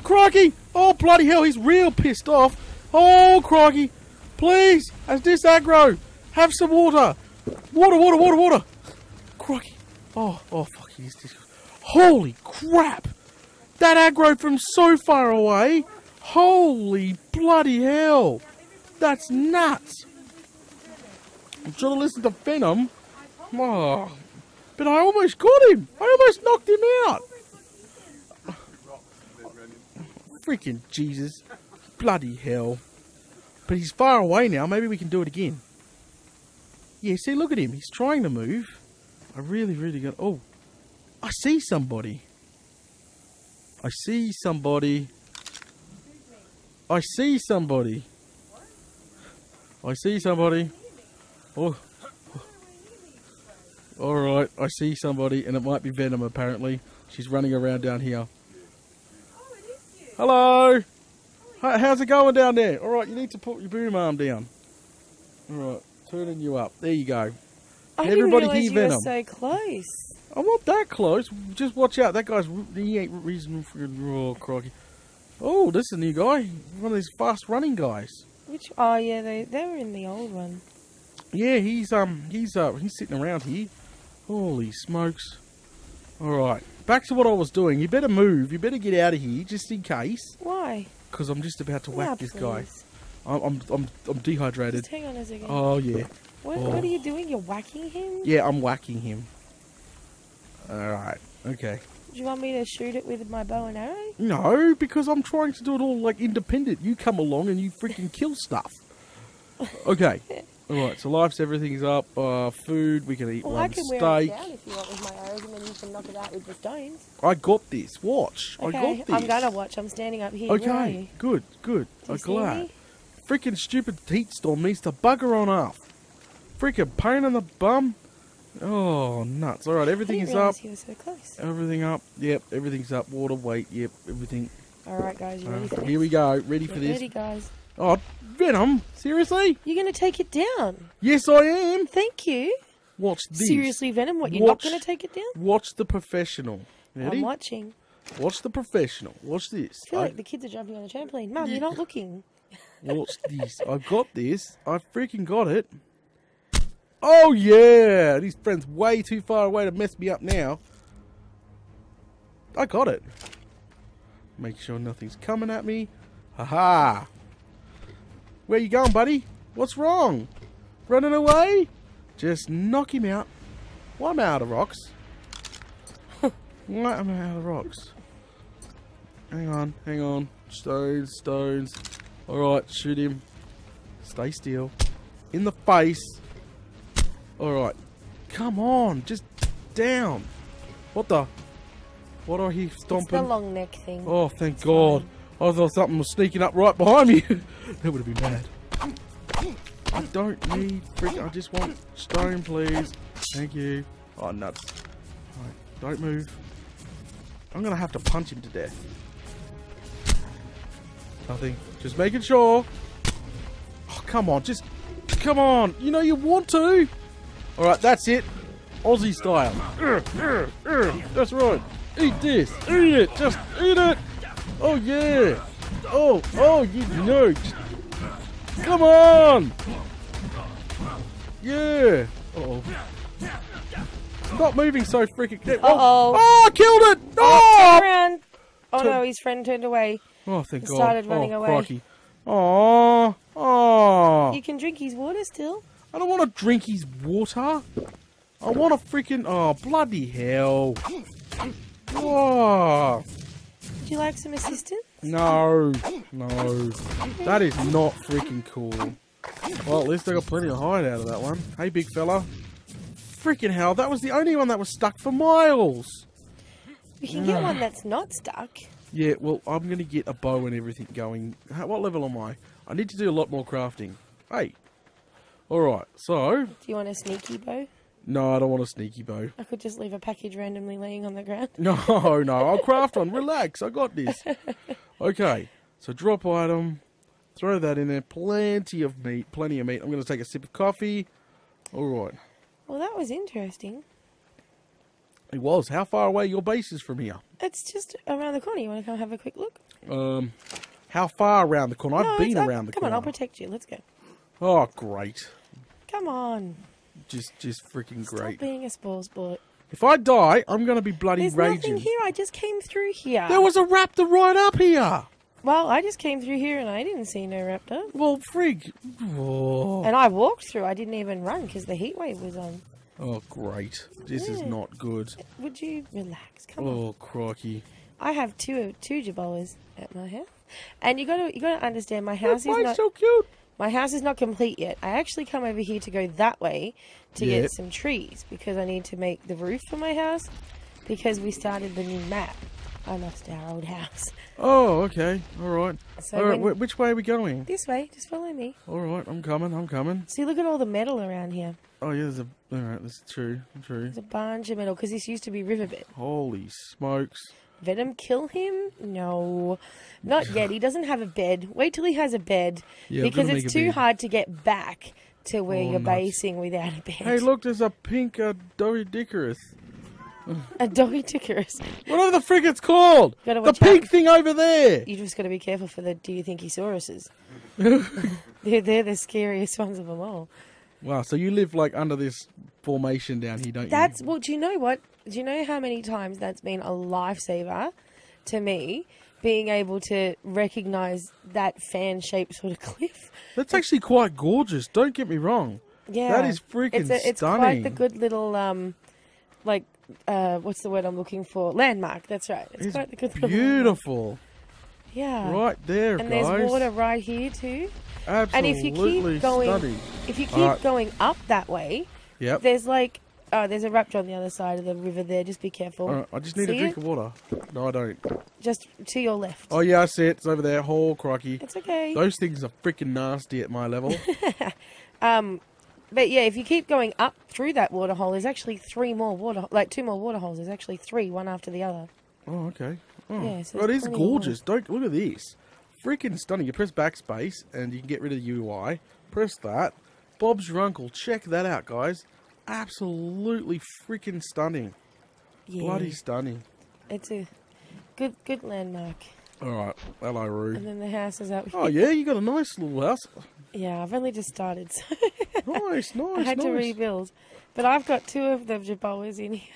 Crikey. Oh, bloody hell. He's real pissed off. Oh, crikey. Please. As this aggro. Have some water. Water. Crikey. Oh, fuck. He's just... Holy crap. That aggro from so far away. Holy bloody hell. That's nuts. I should have listened to Venom. Oh, but I almost got him. I almost knocked him out. Freaking Jesus. Bloody hell. But he's far away now. Maybe we can do it again. Yeah, see, look at him. He's trying to move. I really got... Oh, I see somebody. I see somebody. Oh. Alright, I see somebody, and it might be Venom, apparently. She's running around down here. Oh, it is you. Hello! Hi, how's it going down there? Alright, you need to put your boom arm down. Alright, turning you up. There you go. I Everybody didn't hear Venom. You were so close. I'm not that close. Just watch out. That guy's... He ain't reasonable for... Oh, crikey. Oh, this is a new guy. One of these fast-running guys. Which... Oh, yeah, they were in the old one. Yeah, he's sitting around here. Holy smokes. Alright. Back to what I was doing. You better move. You better get out of here, just in case. Why? Because I'm just about to whack this guy. I'm dehydrated. Just hang on a second. Oh, yeah. What are you doing? You're whacking him? Yeah, I'm whacking him. Alright, okay. Do you want me to shoot it with my bow and arrow? No, because I'm trying to do it all, like, independent. You come along and you freaking kill stuff. Okay. Alright, so life's everything's up. Food, we can eat one steak. Well, I can wear it down if you want with my arrows, and then you can knock it out with the stones. I got this. Watch. Okay, I got this. I'm gonna watch. I'm standing up here. Okay, good. I'm glad. Freaking stupid heat storm needs to bugger on up. Freaking pain in the bum. Oh, nuts. Alright, everything is up. He was so close. Everything up. Yep, everything's up. Water, weight. Yep, everything. Alright, guys. Ready for this? Here we go. Ready for this? Ready, guys. Oh, Venom. Seriously? You're going to take it down. Yes, I am. Thank you. Watch this. Seriously, Venom? What, you're not going to take it down? Watch the professional. Ready? I'm watching. Watch the professional. Watch this. I feel like the kids are jumping on the trampoline. Mum, you're not looking. Watch this. I've got this. I freaking got it. Oh, yeah. These friends way too far away to mess me up now. I got it. Make sure nothing's coming at me. Ha-ha. Where you going, buddy? What's wrong? Running away? Just knock him out. Well, I'm out of rocks. I'm out of rocks. Hang on. Stones. Alright, shoot him. Stay still. in the face. Alright. Come on, just down. What the? What are he stomping? It's the long neck thing. Oh, thank God. I thought something was sneaking up right behind me. That would have been bad. I don't need freaking, I just want stone, please. Thank you. Oh, nuts. Alright, don't move. I'm gonna have to punch him to death. Nothing. Just making sure. Oh, come on, just come on. You know you want to. Alright, that's it. Aussie style. That's right. Eat this. Eat it. Just eat it. Oh yeah. Oh, oh, you know. Just, come on. Yeah. Uh oh. Stop moving so freaking. Uh oh. Oh, I killed it. Oh. Oh no, his friend turned away. Oh, thank God. Started running away. Crikey. Oh, oh. You can drink his water still. I don't want to drink his water. I want to freaking. Oh, bloody hell. Whoa. Would you like some assistance? No. No. That is not freaking cool. Well, at least I got plenty of hide out of that one. Hey, big fella. Freaking hell. That was the only one that was stuck for miles. We can get one that's not stuck. Yeah, well, I'm going to get a bow and everything going. What level am I? I need to do a lot more crafting. Hey. Alright, so... Do you want a sneaky bow? No, I don't want a sneaky bow. I could just leave a package randomly laying on the ground. No, no, I'll craft one. Relax, I got this. Okay, so drop item. Throw that in there. Plenty of meat, plenty of meat. I'm going to take a sip of coffee. Alright. Well, that was interesting. It was. How far away your base is from here? It's just around the corner. You want to come have a quick look? How far around the corner? No, I've been around the corner. Come on, I'll protect you. Let's go. Oh, great. Come on. Just freaking great. Stop being a spoils bullet. If I die, I'm going to be bloody raging. There's nothing here. I just came through here. There was a raptor right up here. Well, I just came through here and I didn't see no raptor. Well, frig. Oh. And I walked through. I didn't even run because the heat wave was on. Oh, great. This is not good. Would you relax? Come on. Oh, crikey. I have two Jerboas at my house. And you got to understand my house is not so cute. My house is not complete yet. I actually come over here to go that way to get some trees because I need to make the roof for my house because we started the new map. I lost our old house. Oh, okay. All right. So all right. Which way are we going? This way. Just follow me. All right. I'm coming. I'm coming. See, look at all the metal around here. Oh, yeah. There's a... All right. That's true. True. There's a bunch of metal because this used to be riverbed. Holy smokes. Venom kill him? No. Not yet. He doesn't have a bed. Wait till he has a bed. Yeah, because it's too hard to get back to where you're basing without a bed. Hey, look, there's a pink Dorydicarus. A Dorydicarus. Whatever the frick it's called! The pink thing over there! You just got to be careful for the do-you-think-he-sauruses. They're the scariest ones of them all. Wow, so you live like under this formation down here, don't you? That's, well, do you know what? Do you know how many times that's been a lifesaver to me, being able to recognise that fan-shaped sort of cliff? That's actually quite gorgeous. Don't get me wrong. Yeah. That is freaking stunning. It's quite the good little, like, what's the word I'm looking for? Landmark, that's right. It's quite the good little beautiful. Yeah. Right there, and guys. And there's water right here, too. Absolutely. And if you keep going, if you keep going up that way, there's like... Oh, there's a raptor on the other side of the river there. Just be careful. All right, I just need a drink of water. No, I don't. Just to your left. Oh, yeah, I see it. It's over there. Oh, crikey. It's okay. Those things are freaking nasty at my level. But, yeah, if you keep going up through that water hole, there's actually two more water holes. There's actually three, one after the other. Oh, okay. Oh, yeah, so it is gorgeous. Don't look at this. Freaking stunning. You press backspace and you can get rid of the UI. Press that. Bob's your uncle. Check that out, guys. Absolutely freaking stunning. Yeah. Bloody stunning. It's a good landmark. Alright, hello Roo. And then the house is up here. Oh yeah, you got a nice little house. Yeah, I've only just started. So nice. I had to rebuild. But I've got two of the Jerboas in here.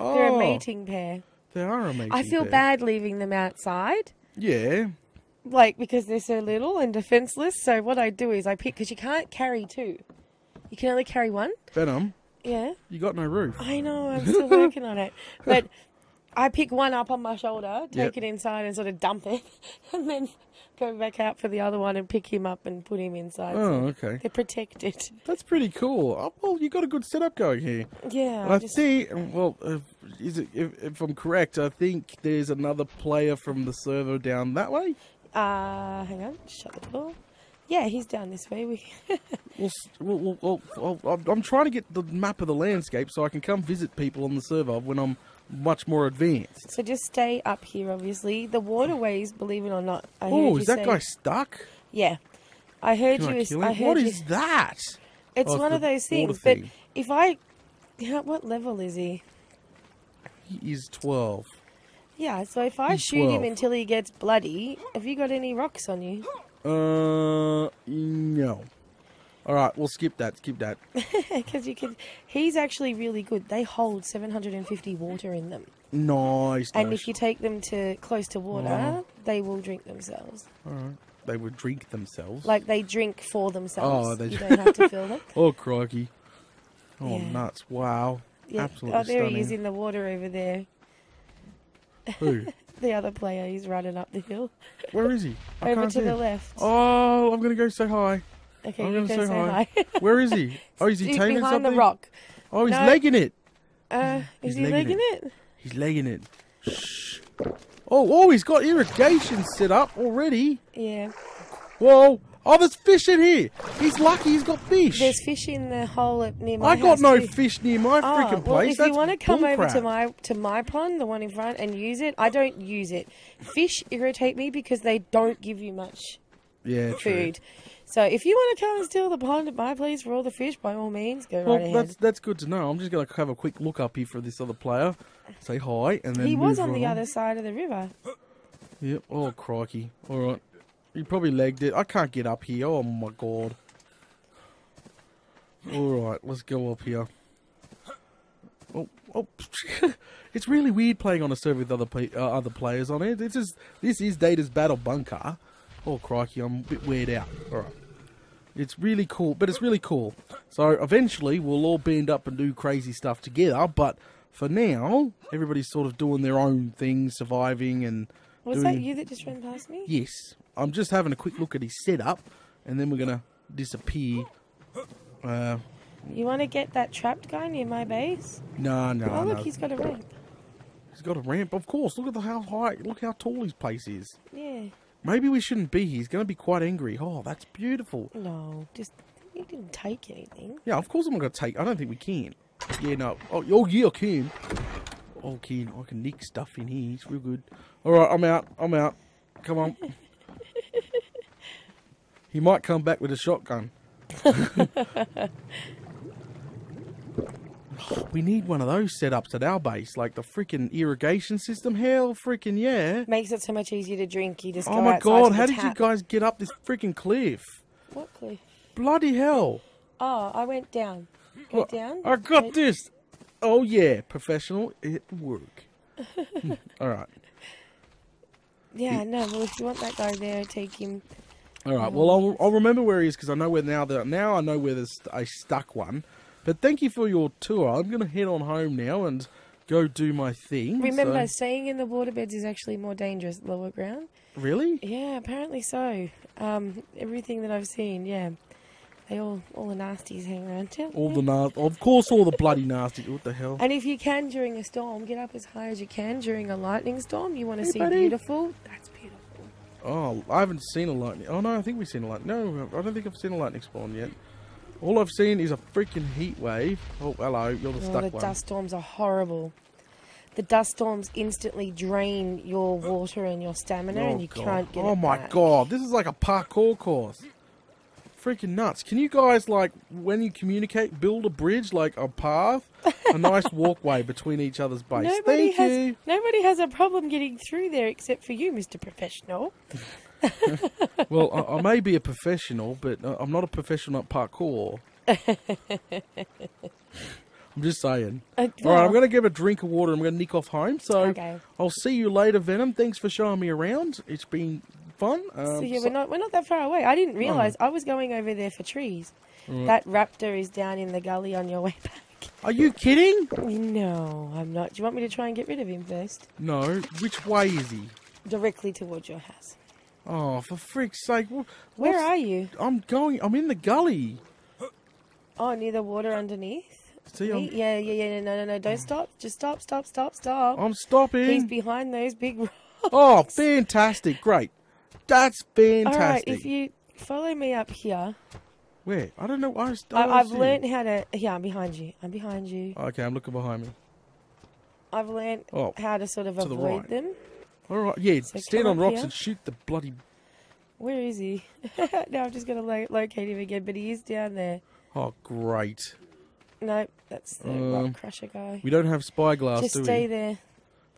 Oh, they're a mating pair. They are a mating pair. I feel bad leaving them outside. Yeah. Like, because they're so little and defenseless. So what I do is I pick, because you can't carry two. You can only carry one. Venom. Yeah. You got no roof. I know. I'm still working on it. But I pick one up on my shoulder, take it inside and sort of dump it, and then go back out for the other one and pick him up and put him inside. Oh, so okay. They're protected. That's pretty cool. Oh, well, you got a good setup going here. Yeah. And I think, if I'm correct, I think there's another player from the server down that way. Hang on, shut the door. Yeah, he's down this way. I'm trying to get the map of the landscape so I can come visit people on the server when I'm much more advanced. So just stay up here, obviously. The waterways, believe it or not. Oh, is that guy stuck? Yeah. I heard you. What is that? It's one of those things. But if I... What level is he? He is 12. Yeah, so if I shoot him until he gets bloody, have you got any rocks on you? No. All right, we'll skip that. Skip that. Because you can. He's actually really good. They hold 750 water in them. Nice. And if you take them to close to water, they will drink themselves. All right. They would drink themselves. Like they drink for themselves. Oh, they you don't have to fill them. Oh, crikey! Oh, yeah. Nuts! Wow. Yeah. Absolutely. Oh, there stunning. He is in the water over there. Who? The other player. He's running up the hill. Where is he? Over to the left. Oh, I'm gonna go say hi. Okay, I'm going to say hi. Where is he? Oh, is he taming something? Behind the rock. Oh, he's legging it. Is he legging it? He's legging it. Shh. Oh, he's got irrigation set up already. Yeah. Whoa. Oh, there's fish in here. He's lucky he's got fish. There's fish in the hole near my house. I got no fish near my freaking place. Well, if you want to come over to my pond, the one in front, and use it, I don't use it. Fish irritate me because they don't give you much food. True. So if you want to come and steal the pond at my place for all the fish, by all means, go right ahead. Well, that's good to know. I'm just going to have a quick look up here for this other player, say hi, and then he was on the other side of the river. Yep. Oh, crikey. All right. He probably legged it. I can't get up here. Oh, my God. All right. Let's go up here. Oh, it's really weird playing on a server with other players on it. This is Data's Battle Bunker. Oh, crikey, I'm a bit weird out. All right. It's really cool, but it's really cool. So eventually we'll all band up and do crazy stuff together, but for now, everybody's sort of doing their own thing, surviving and Was that you that just ran past me? Yes. I'm just having a quick look at his setup, and then we're going to disappear. You want to get that trapped guy near my base? No. Oh, look, he's got a ramp. He's got a ramp, of course. Look at how high, look how tall his place is. Yeah. Maybe we shouldn't be here. He's going to be quite angry. Oh, that's beautiful. No, just... You didn't take anything. Yeah, of course I'm going to take... I don't think we can. Yeah, no. Oh yeah, I can. I can nick stuff in here. It's real good. All right, I'm out. Come on. He might come back with a shotgun. We need one of those setups at our base, like the freaking irrigation system. Hell, freaking yeah! Makes it so much easier to drink. You just go outside to the tap. Oh my God! How did you guys get up this freaking cliff? What cliff? Bloody hell! Oh, I went down. Go down. I got this. Oh yeah, professional at work. All right. Yeah, no. Well, if you want that guy there, take him. All right. Well, I'll remember where he is because I know where now I know where there's a stuck one. But thank you for your tour. I'm going to head on home now and go do my thing. Remember, staying in the waterbeds is actually more dangerous lower ground. Really? Yeah, apparently so. Everything that I've seen, yeah. They all the nasties hang around town. All the nasties. Of course, all the bloody nasties. What the hell? And if you can during a storm, get up as high as you can during a lightning storm. You want to see beautiful? That's beautiful. Oh, I haven't seen a lightning. Oh, no, I think we've seen a lightning. No, I don't think I've seen a lightning spawn yet. All I've seen is a freaking heat wave. Oh, hello, you're the stuck one. The dust storms are horrible. The dust storms instantly drain your water and your stamina, and you can't get it back. Oh my God, this is like a parkour course. Freaking nuts. Can you guys, like, when you communicate, build a bridge, like a path, a nice walkway between each other's base? Thank you. Nobody has a problem getting through there except for you, Mr. Professional. Well, I may be a professional, but I'm not a professional at parkour. I'm just saying. All right, I'm going to give a drink of water. I'm going to nick off home. So I'll see you later, Venom. Thanks for showing me around. It's been fun. So yeah, we're not that far away. I didn't realise I was going over there for trees. That raptor is down in the gully on your way back. Are you kidding? No, I'm not. Do you want me to try and get rid of him first? No. Which way is he? Directly towards your house. Oh, for frick's sake. Where are you? I'm in the gully. Oh, near the water underneath? See, yeah, no, don't stop. Just stop. I'm stopping. He's behind those big rocks. Oh, fantastic. Great. That's fantastic. All right, if you follow me up here. Where? I don't know. I've learned how to... Yeah, I'm behind you. Okay, I'm looking behind me. I've learned how to sort of avoid them. All right, yeah, so stand on rocks and shoot the bloody... Where is he? Now I'm just going to locate him again, but he is down there. Oh, great. Nope, that's the rock crusher guy. We don't have spyglass, do we? Just stay there.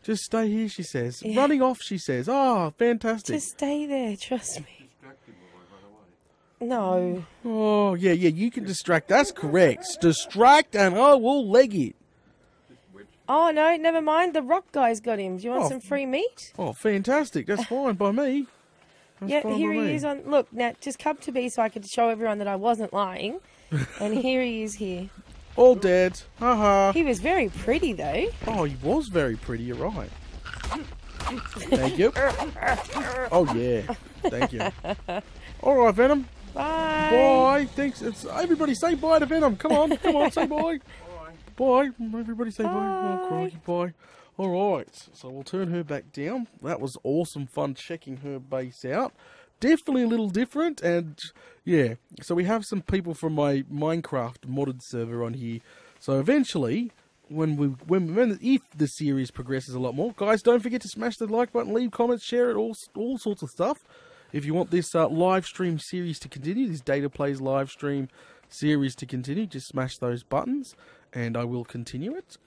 Just stay here, she says. Yeah. Running off, she says. Oh, fantastic. Just stay there, trust me. No. Oh, yeah, you can distract. That's correct. Distract and I will leg it. Oh, no, never mind. The rock guy's got him. Do you want some free meat? Oh, fantastic. That's fine by me. That's fine here by me. Is on... Look, now, just come to me so I could show everyone that I wasn't lying. And here he is here. All dead. Haha. He was very pretty, though. Oh, he was very pretty. You're right. Thank you. Oh, yeah. Thank you. All right, Venom. Bye. Bye. Thanks. Everybody say bye to Venom. Come on. Come on. Say bye. Bye. Everybody say bye. Bye. Oh, crikey, bye. All right. So we'll turn her back down. That was awesome fun checking her base out. Definitely a little different. And yeah, so we have some people from my Minecraft modded server on here. So eventually, if the series progresses a lot more, guys, don't forget to smash the like button, leave comments, share it, all sorts of stuff. If you want this live stream series to continue, this Data Plays live stream series to continue, just smash those buttons and I will continue it.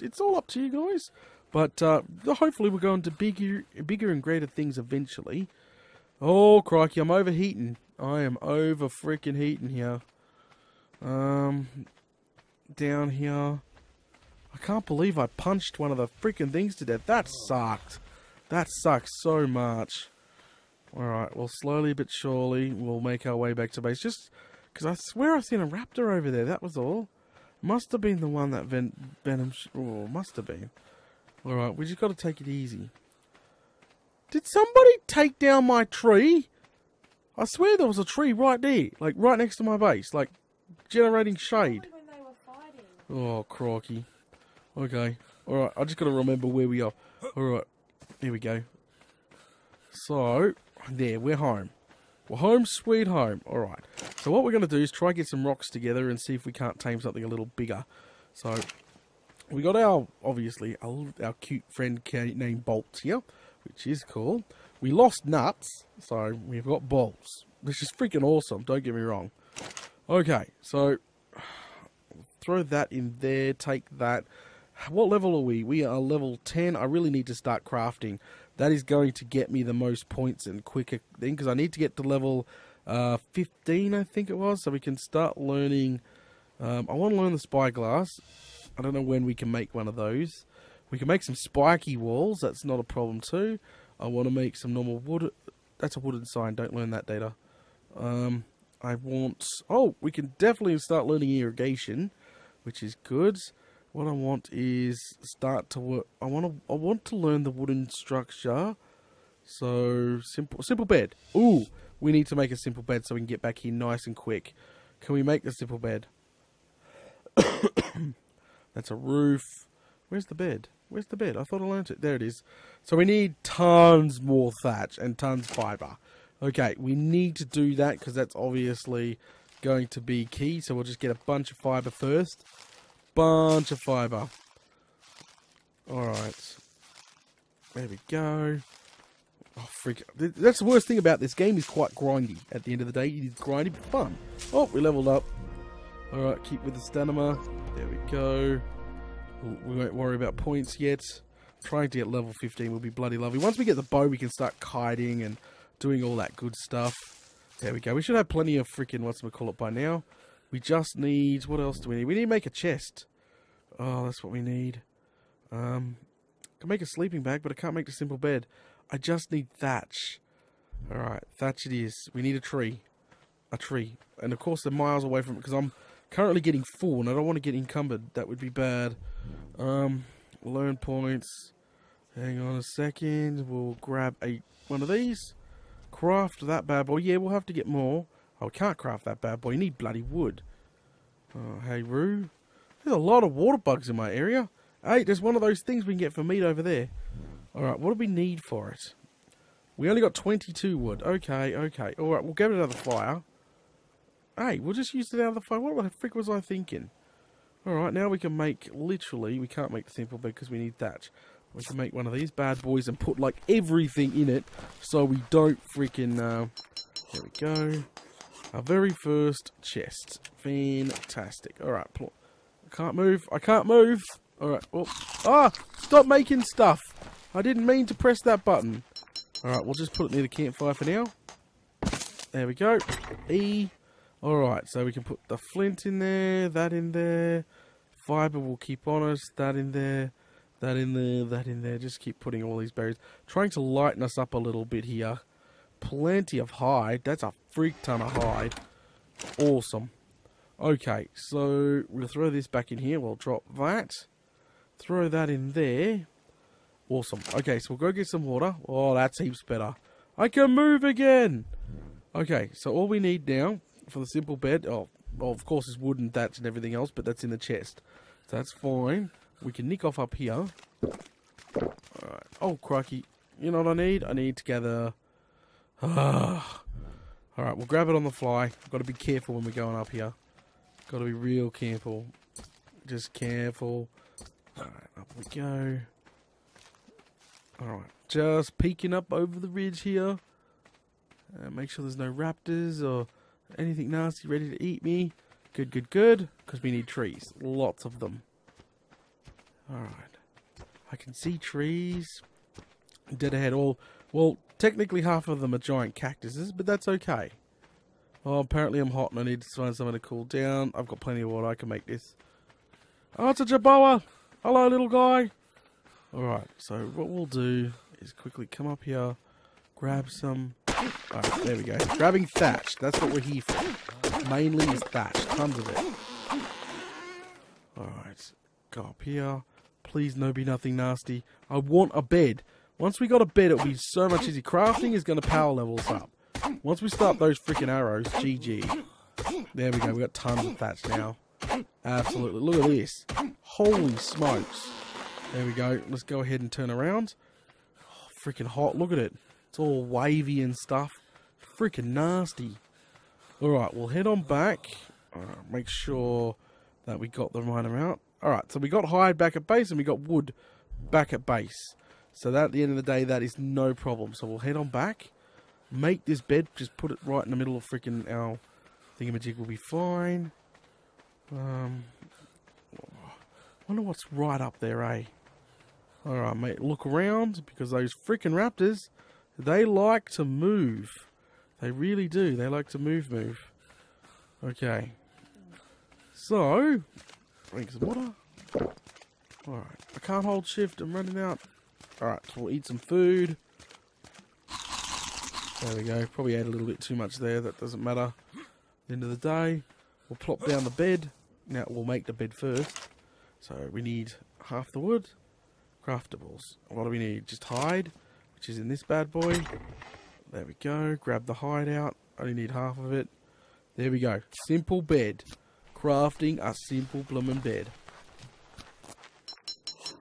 It's all up to you guys. But hopefully we'll go on to bigger and greater things eventually. Oh, crikey, I'm overheating. I am over-frickin' heating here. Down here. I can't believe I punched one of the frickin' things to death. That sucked. That sucks so much. Alright, well, slowly but surely, we'll make our way back to base. Just because I swear I seen a raptor over there, that was all. Must have been the one that Venom... Oh, must have been. Alright, we just got to take it easy. Did somebody take down my tree? I swear there was a tree right there, like right next to my base, like generating shade. When they were fighting. Oh, crikey. Okay. All right. I just got to remember where we are. All right. Here we go. So, there, we're home. We're home sweet home. All right. So what we're going to do is try and get some rocks together and see if we can't tame something a little bigger. So, we got our, obviously, our cute friend named Bolts here. Which is cool. We lost nuts, so we've got bolts, which is freaking awesome, don't get me wrong. Okay, so throw that in there, take that. What level are we? We are level 10. I really need to start crafting. That is going to get me the most points and quicker thing, because I need to get to level 15, I think it was, so we can start learning. I want to learn the spyglass. I don't know when we can make one of those. We can make some spiky walls. That's not a problem too. I want to make some normal wood. That's a wooden sign. Don't learn that, Data. I want... Oh, we can definitely start learning irrigation, which is good. What I want is start to work... I want to learn the wooden structure. So, simple bed. Ooh, we need to make a simple bed so we can get back here nice and quick. Can we make a simple bed? That's a roof. Where's the bed? Where's the bed? I thought I learned it. There it is. So we need tons more thatch and tons fiber. Okay, we need to do that because that's obviously going to be key. So we'll just get a bunch of fiber first. Bunch of fiber. Alright. There we go. Oh, freak. That's the worst thing about this game is quite grindy. At the end of the day, it is grindy but fun. Oh, we leveled up. Alright, keep with the stamina. There we go. We won't worry about points yet. Trying to get level 15 will be bloody lovely. Once we get the bow, we can start kiting and doing all that good stuff. There we go. We should have plenty of freaking whatchamacallit by now. We just need... What else do we need? We need to make a chest. Oh, that's what we need. I can make a sleeping bag, but I can't make the simple bed. I just need thatch. Alright, thatch it is. We need a tree. And of course, they're miles away from it because I'm Currently getting full, and I don't want to get encumbered. That would be bad. Learn points. Hang on a second. We'll grab one of these. Craft that bad boy. Yeah, we'll have to get more. Oh, we can't craft that bad boy. You need bloody wood. Oh, hey, Roo. There's a lot of water bugs in my area. Hey, there's one of those things we can get for meat over there. Alright, what do we need for it? We only got 22 wood. Okay, okay. Alright, we'll get another fire. Hey, we'll just use it out of the fire. What the frick was I thinking? Alright, now we can make, literally, we can't make the simple bed because we need thatch. We can make one of these bad boys and put, like, everything in it so we don't freaking, there we go. Our very first chest. Fantastic. Alright, I can't move. I can't move. Alright, well, ah! Stop making stuff! I didn't mean to press that button. Alright, we'll just put it near the campfire for now. There we go. E. Alright, so we can put the flint in there, that in there. Fibre will keep on us, that in there, that in there, that in there. Just keep putting all these berries. Trying to lighten us up a little bit here. Plenty of hide. That's a freak ton of hide. Awesome. Okay, so we'll throw this back in here. We'll drop that. Throw that in there. Awesome. Okay, so we'll go get some water. Oh, that's heaps better. I can move again! Okay, so all we need now for the simple bed, oh of course it's wood and thatch and everything else, but that's in the chest. So that's fine. We can nick off up here. Alright. Oh, crikey. You know what I need? I need to gather... Alright, we'll grab it on the fly. Got to be careful when we're going up here. Got to be real careful. Just careful. Alright, up we go. Alright, just peeking up over the ridge here. Make sure there's no raptors or anything nasty ready to eat me. Good, good, good. Because we need trees. Lots of them. Alright. I can see trees. Dead ahead all... Well, technically half of them are giant cactuses, but that's okay. Oh, apparently I'm hot and I need to find somewhere to cool down. I've got plenty of water. I can make this. Oh, it's a Jerboa! Hello, little guy! Alright, so what we'll do is quickly come up here, grab some... Alright, there we go. Grabbing thatch. That's what we're here for. Mainly is thatch. Tons of it. Alright, go up here. Please no be nothing nasty. I want a bed. Once we got a bed, it'll be so much easier. Crafting is going to power level us up. Once we start those freaking arrows, GG. There we go. We got tons of thatch now. Absolutely. Look at this. Holy smokes. There we go. Let's go ahead and turn around. Oh, freaking hot. Look at it. It's all wavy and stuff. Freaking nasty. Alright, we'll head on back. Make sure that we got the right amount. Alright, so we got hide back at base and we got wood back at base. So that, at the end of the day, that is no problem. So we'll head on back. Make this bed. Just put it right in the middle of freaking our thingamajig. Will be fine. Wonder what's right up there, eh? Alright, mate, look around, because those frickin' raptors, they like to move. They really do. They like to move. Okay. So, drink some water. Alright, I can't hold shift. I'm running out. Alright, so we'll eat some food. There we go. Probably ate a little bit too much there. That doesn't matter. At the end of the day, we'll plop down the bed. Now, we'll make the bed first. So we need half the wood, craftables. What do we need? Just hide, which is in this bad boy. There we go. Grab the hide out. Only need half of it. There we go. Simple bed. Crafting a simple bloomin' bed.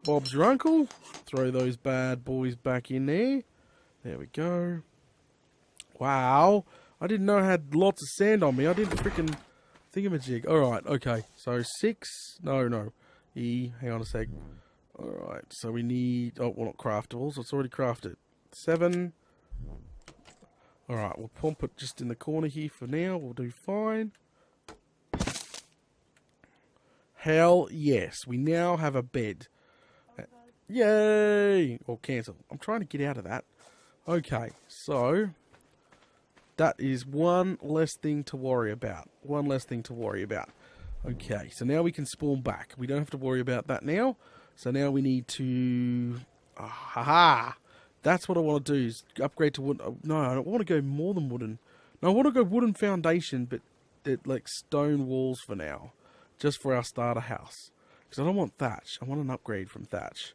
Bob's your uncle. Throw those bad boys back in there. There we go. Wow. I didn't know I had lots of sand on me. I didn't freaking thingamajig. Alright, okay. So six. No. E, hang on a sec. Alright, so we need... Oh, well, not craftables. It's already crafted. 7. Alright, we'll pump it just in the corner here for now. We'll do fine. Hell yes. We now have a bed. Okay. Yay! Or cancel. I'm trying to get out of that. Okay, so... That is one less thing to worry about. Okay, so now we can spawn back. We don't have to worry about that now. So now we need to... That's what I want to do, is upgrade to wood. No, I don't want to go more than wooden. No, I want to go wooden foundation, but it like stone walls for now, just for our starter house, because I don't want thatch. I want an upgrade from thatch,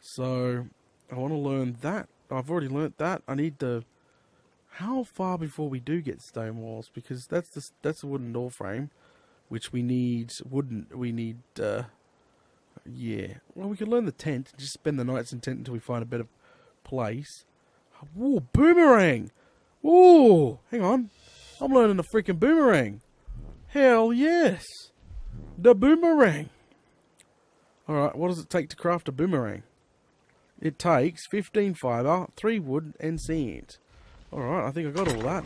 so I want to learn that. I've already learnt that. I need to. How far before we do get stone walls? Because that's the wooden door frame, which we need. Yeah. Well, we could learn the tent. Just spend the nights in tent until we find a better place. Whoa, boomerang! Whoa, hang on. I'm learning the freaking boomerang. Hell yes, the boomerang. All right, what does it take to craft a boomerang? It takes 15 fiber, 3 wood, and sand. All right, I think I got all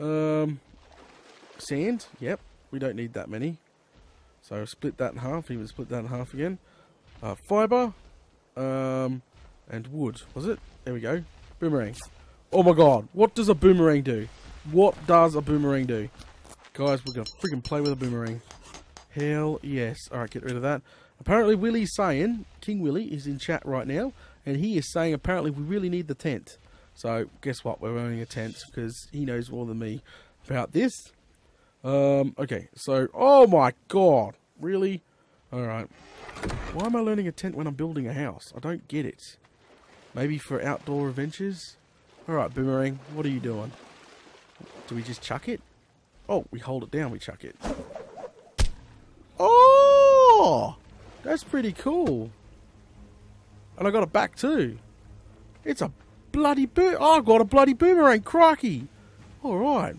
that. Sand. Yep, we don't need that many. So split that in half. Even split that in half again. Fiber, and wood. Was it? There we go. Boomerang. Oh my god! What does a boomerang do? What does a boomerang do? Guys, we're gonna freaking play with a boomerang. Hell yes. Alright, get rid of that. Apparently Willie's saying, King Willie is in chat right now, and he is saying apparently we really need the tent. So, guess what? We're owning a tent, because he knows more than me about this. Okay, so, oh my god! Really? Alright. Why am I learning a tent when I'm building a house? I don't get it. Maybe for outdoor adventures? Alright, boomerang, what are you doing? Do we just chuck it? Oh, we hold it down, we chuck it. Oh! That's pretty cool. And I got it back too. It's a bloody boomerang. Oh, I got a bloody boomerang, crikey! Alright.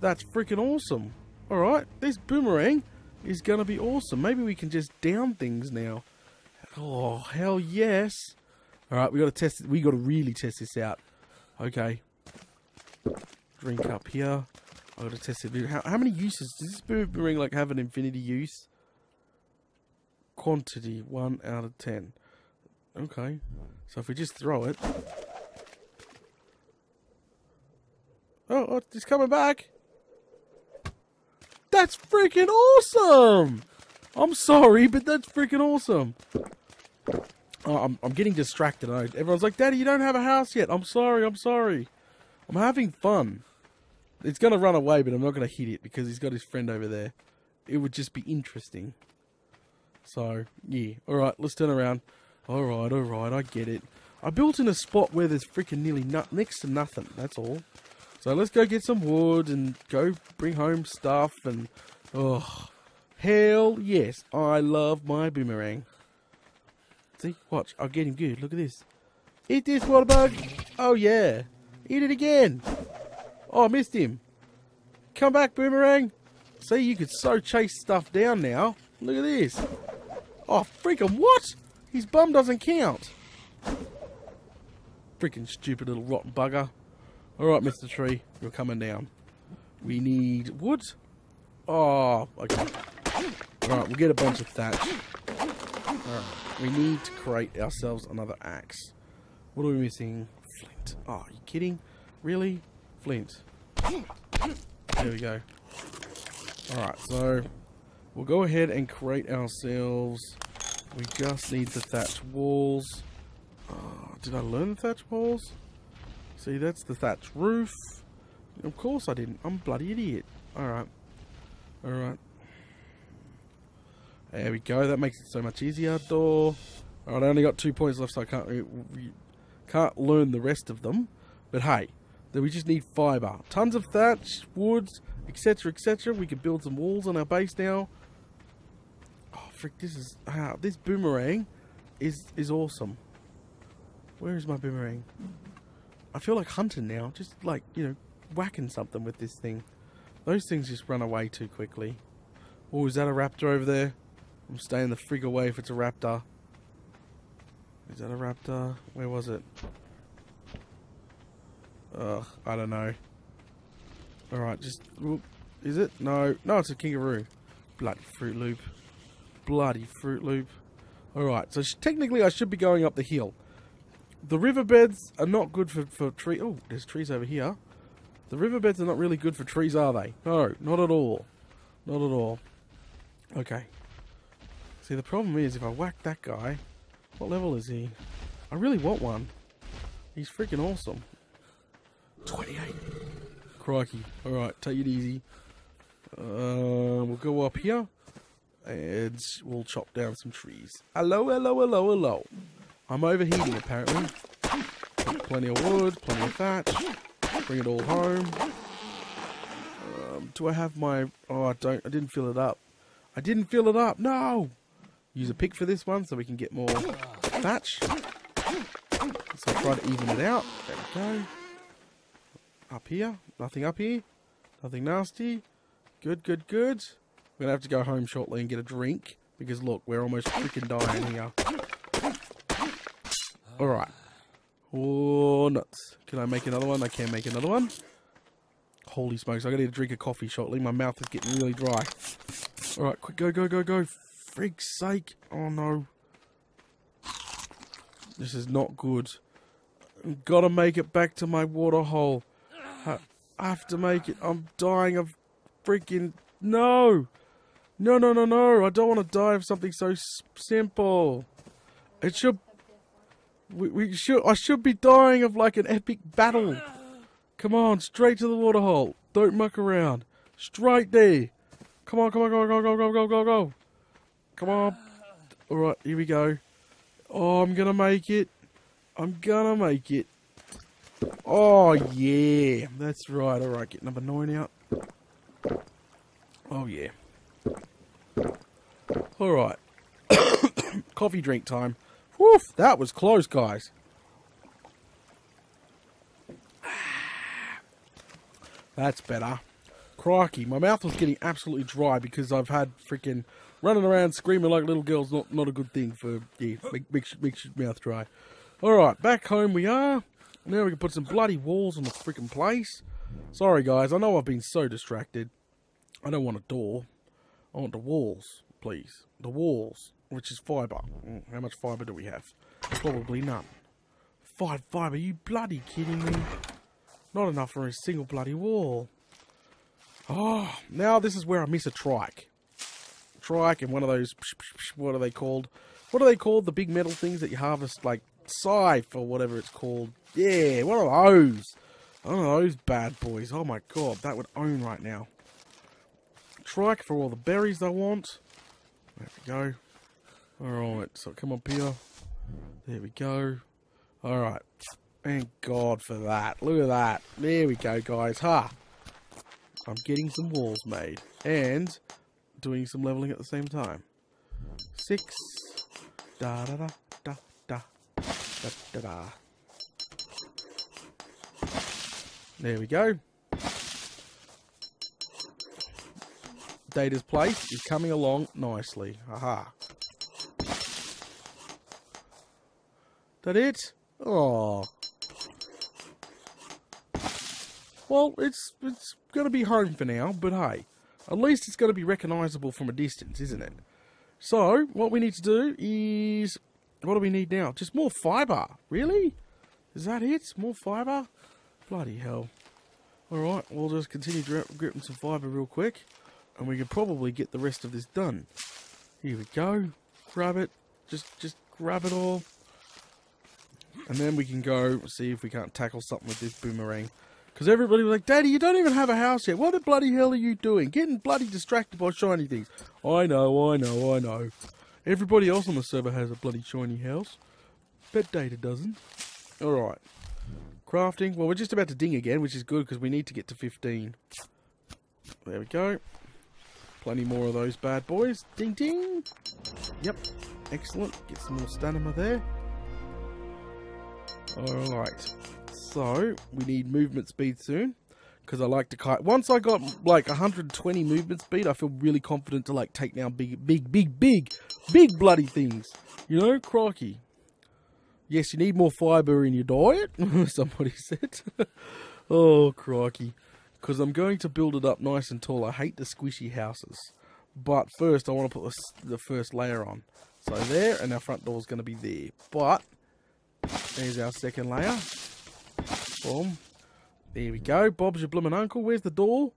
That's freaking awesome. Alright, this boomerang is gonna be awesome. Maybe we can just down things now. Oh, hell yes. Alright, we gotta test it. We gotta really test this out. Okay. Drink up here. I gotta test it. How many uses does this boomerang like have an infinity use? Quantity 1 out of 10. Okay, so if we just throw it. Oh, it's coming back. That's freaking awesome. I'm sorry, but that's freaking awesome. Oh, I'm getting distracted. Everyone's like, Daddy, you don't have a house yet. I'm sorry. I'm sorry. I'm having fun. It's going to run away, but I'm not going to hit it because he's got his friend over there. It would just be interesting. So, yeah. Alright, let's turn around. Alright, I get it. I built in a spot where there's freaking nearly next to nothing, that's all. So let's go get some wood and go bring home stuff and... Oh, hell yes. I love my boomerang. See? Watch. I'll get him good. Look at this. Eat this, water bug. Oh, yeah. Eat it again. Oh, I missed him. Come back, boomerang. See, you could so chase stuff down now. Look at this. Oh, freaking what? His bum doesn't count. Freaking stupid little rotten bugger. Alright, Mr. Tree. You're coming down. We need wood. Oh, okay. Alright, we'll get a bunch of thatch. Alright, we need to create ourselves another axe. What are we missing? Flint. Oh, are you kidding? Really? Flint. There we go. Alright, so we'll go ahead and create ourselves. We just need the thatch walls. Oh, did I learn the thatch walls? See, that's the thatch roof. Of course I didn't. I'm a bloody idiot. Alright. Alright. There we go. That makes it so much easier. Door. Alright, I only got 2 points left, so I can't learn the rest of them, but hey, then we just need fiber, tons of thatch, woods, etc, etc. We could build some walls on our base now. Oh frick, this is this boomerang is awesome. Where is my boomerang? I feel like hunting now, just like, you know, whacking something with this thing. Those things just run away too quickly. Oh, is that a raptor over there? I'm staying the frig away if it's a raptor. Is that a raptor? Where was it? Ugh, I don't know. Alright, just... Whoop, is it? No. No, it's a kangaroo. Bloody Fruit Loop. Bloody Fruit Loop. Alright, so technically I should be going up the hill. The riverbeds are not good for trees. Oh, there's trees over here. The riverbeds are not really good for trees, are they? No, not at all. Not at all. Okay. See, the problem is if I whack that guy... What level is he? I really want one. He's freaking awesome. 28. Crikey. Alright, take it easy. We'll go up here and we'll chop down some trees. Hello, hello, hello, hello. I'm overheating apparently. Plenty of wood, plenty of thatch. Bring it all home. Do I have my... Oh, I don't. I didn't fill it up. I didn't fill it up. No! Use a pick for this one so we can get more thatch. So I'll try to even it out. There we go. Up here. Nothing up here. Nothing nasty. Good, good, good. We're going to have to go home shortly and get a drink. Because look, we're almost freaking dying here. Alright. Oh, nuts. Can I make another one? I can make another one. Holy smokes, I gotta drink a coffee shortly. My mouth is getting really dry. Alright, quick, go, go, go, go. Freak's sake. Oh no. This is not good. I've gotta make it back to my water hole. I have to make it. I'm dying of freaking... No! No, no, no, no. I don't want to die of something so simple. It should... I should be dying of like an epic battle. Come on, straight to the waterhole. Don't muck around. Straight there. Come on, come on, go, go, go, go, go, go, go. Come on. Alright, here we go. Oh, I'm gonna make it. I'm gonna make it. Oh, yeah. That's right. Alright, get number 9 out. Oh, yeah. Alright. Coffee drink time. Woof, that was close, guys. That's better. Crikey, my mouth was getting absolutely dry because I've had freaking running around screaming like little girls. Not a good thing for, yeah, makes your mouth dry. Alright, back home we are. Now we can put some bloody walls on the freaking place. Sorry guys, I know I've been so distracted. I don't want a door. I want the walls, please. The walls, which is fibre. How much fibre do we have? Probably none. 5 fibre, you bloody kidding me? Not enough for a single bloody wall. Oh, now this is where I miss a trike. Trike and one of those, what are they called? What are they called? The big metal things that you harvest, like scythe or whatever it's called. Yeah, one of those. One of those bad boys. Oh my god, that would own right now. Trike for all the berries I want. There we go. Alright, so come up here. There we go. Alright. Thank God for that. Look at that. There we go, guys. Ha! I'm getting some walls made. And doing some leveling at the same time. 6. Da da da da da da da da. There we go. Data's place is coming along nicely. Aha. That it? Oh. Well, it's going to be home for now, but hey, at least it's going to be recognisable from a distance, isn't it? So, what we need to do is... What do we need now? Just more fibre. Really? Is that it? More fibre? Bloody hell. Alright, we'll just continue gripping some fibre real quick, and we can probably get the rest of this done. Here we go. Grab it. Just grab it all. And then we can go see if we can't tackle something with this boomerang. Because everybody was like, Daddy, you don't even have a house yet. What the bloody hell are you doing? Getting bloody distracted by shiny things. I know, I know, I know. Everybody else on the server has a bloody shiny house. Bet Data doesn't. Alright. Crafting. Well, we're just about to ding again, which is good because we need to get to 15. There we go. Plenty more of those bad boys. Ding, ding. Yep. Excellent. Get some more stamina there. Alright. So, we need movement speed soon, because I like to kite. Once I got, like, 120 movement speed, I feel really confident to, like, take down big bloody things. You know, crikey. Yes, you need more fibre in your diet, somebody said. Oh, crikey. Because I'm going to build it up nice and tall. I hate the squishy houses. But first, I want to put the first layer on. So there, and our front door's going to be there. But, there's our second layer. Boom. There we go. Bob's your bloomin' uncle. Where's the door?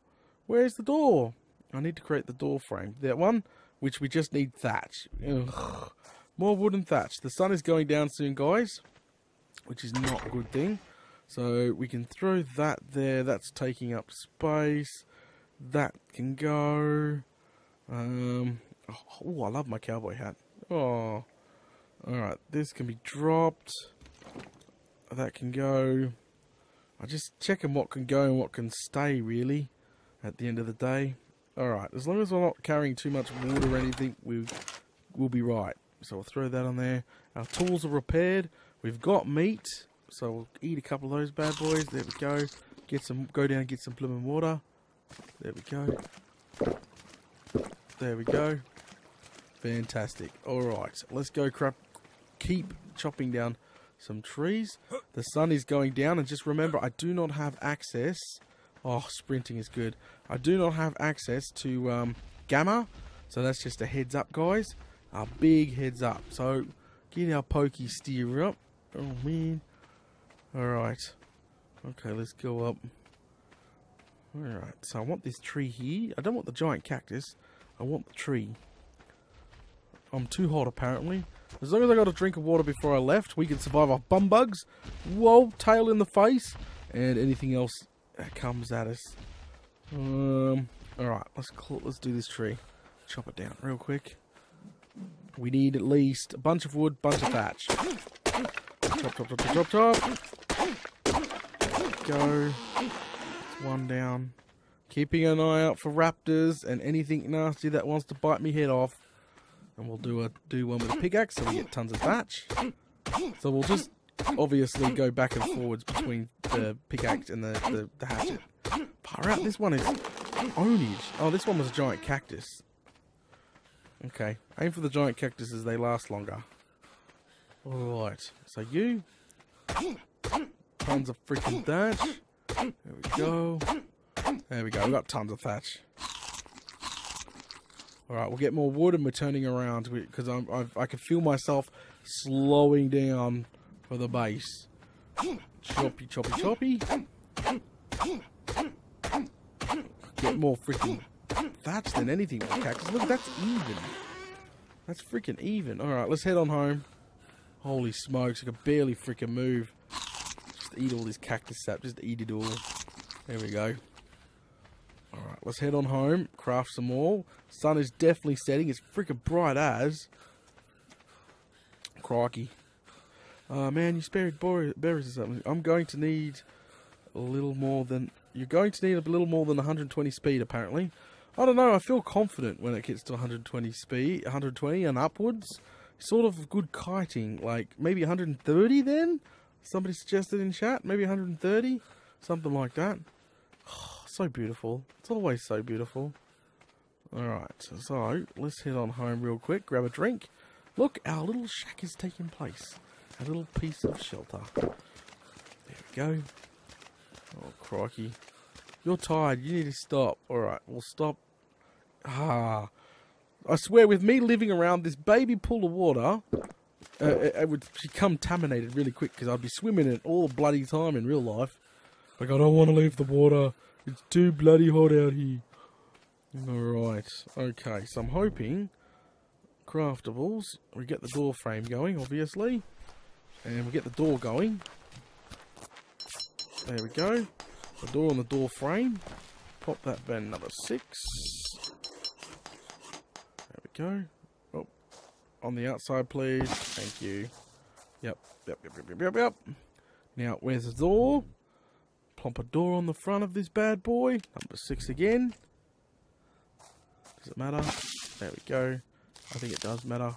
Where's the door? I need to create the door frame. That one, which we just need thatch. Ugh. More wooden thatch. The sun is going down soon, guys, which is not a good thing. So we can throw that there. That's taking up space. That can go. Oh, I love my cowboy hat. Oh. Alright, this can be dropped. That can go. I'm just checking what can go and what can stay, really, at the end of the day. Alright, as long as we're not carrying too much water or anything, we'll be right. So we'll throw that on there. Our tools are repaired. We've got meat, so we'll eat a couple of those bad boys. There we go. Get some. Go down and get some blooming water. There we go. There we go. Fantastic. Alright, so let's go keep chopping down some trees. The sun is going down, and just remember, I do not have access. Oh, sprinting is good. I do not have access to gamma, so that's just a heads up, guys. A big heads up. So get our pokey steer up. Oh man. Alright. Okay, let's go up. Alright, so I want this tree here. I don't want the giant cactus. I want the tree. I'm too hot apparently. As long as I got a drink of water before I left, we can survive off bum bugs, whoa, tail in the face, and anything else that comes at us. Alright, let's do this tree. Chop it down real quick. We need at least a bunch of wood, bunch of thatch. Chop, chop, chop, chop, chop. Go. One down. Keeping an eye out for raptors and anything nasty that wants to bite me head off. And we'll do one with a pickaxe so we get tons of thatch. So we'll just obviously go back and forwards between the pickaxe and the hatchet. Far out, this one is onage. Oh, this one was a giant cactus. Okay, aim for the giant cactuses, they last longer. Alright, so you. Tons of freaking thatch. There we go. There we go, we got tons of thatch. Alright, we'll get more wood and we're turning around because I can feel myself slowing down for the base. Choppy, choppy, choppy. Get more freaking thatch than anything with cactus. Look, that's even. That's freaking even. Alright, let's head on home. Holy smokes, I can barely freaking move. Just eat all this cactus sap, just eat it all. There we go. Alright, let's head on home, craft some more. Sun is definitely setting, it's freaking bright as. Crikey. Man, you spared berries or something. I'm going to need a little more than... You're going to need a little more than 120 speed, apparently. I don't know, I feel confident when it gets to 120 speed, 120 and upwards. Sort of good kiting, like maybe 130 then? Somebody suggested in chat, maybe 130? Something like that. So beautiful. It's always so beautiful. Alright, so let's head on home real quick, grab a drink. Look, our little shack is taking place. A little piece of shelter. There we go. Oh, crikey. You're tired, you need to stop. Alright, we'll stop. Ah. I swear, with me living around this baby pool of water, it would become contaminated really quick because I'd be swimming in it all the bloody time in real life. Like, I don't want to leave the water. It's too bloody hot out here. Alright, okay, so I'm hoping craftables, we get the door frame going, obviously. And we get the door going. There we go. The door on the door frame. Pop that band number 6. There we go. Oh, on the outside, please. Thank you. Yep, yep, yep, yep, yep, yep, yep. Now, where's the door? Plump a door on the front of this bad boy. Number 6 again. Does it matter? There we go. I think it does matter.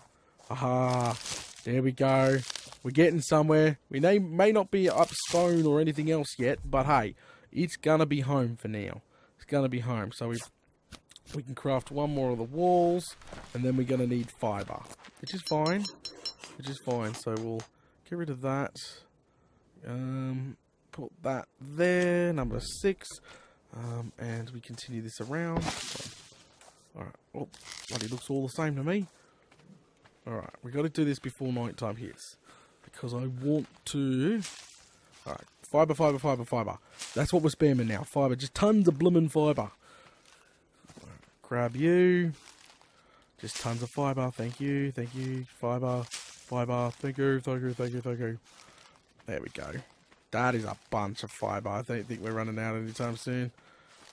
Aha! There we go. We're getting somewhere. We may not be up stone or anything else yet, but hey, it's gonna be home for now. It's gonna be home. So we can craft one more of the walls, and then we're gonna need fiber, which is fine. Which is fine. So we'll get rid of that. Put that there, number 6, and we continue this around. Alright, well, bloody looks all the same to me. Alright, we got to do this before night time hits, because I want to... Alright, fibre, fibre, fibre, fibre. That's what we're spamming now, fibre, just tons of bloomin' fibre. Right, grab you. Just tons of fibre, thank you, fibre, fibre, thank you, thank you, thank you, thank you. There we go. That is a bunch of fiber. I don't think we're running out anytime soon.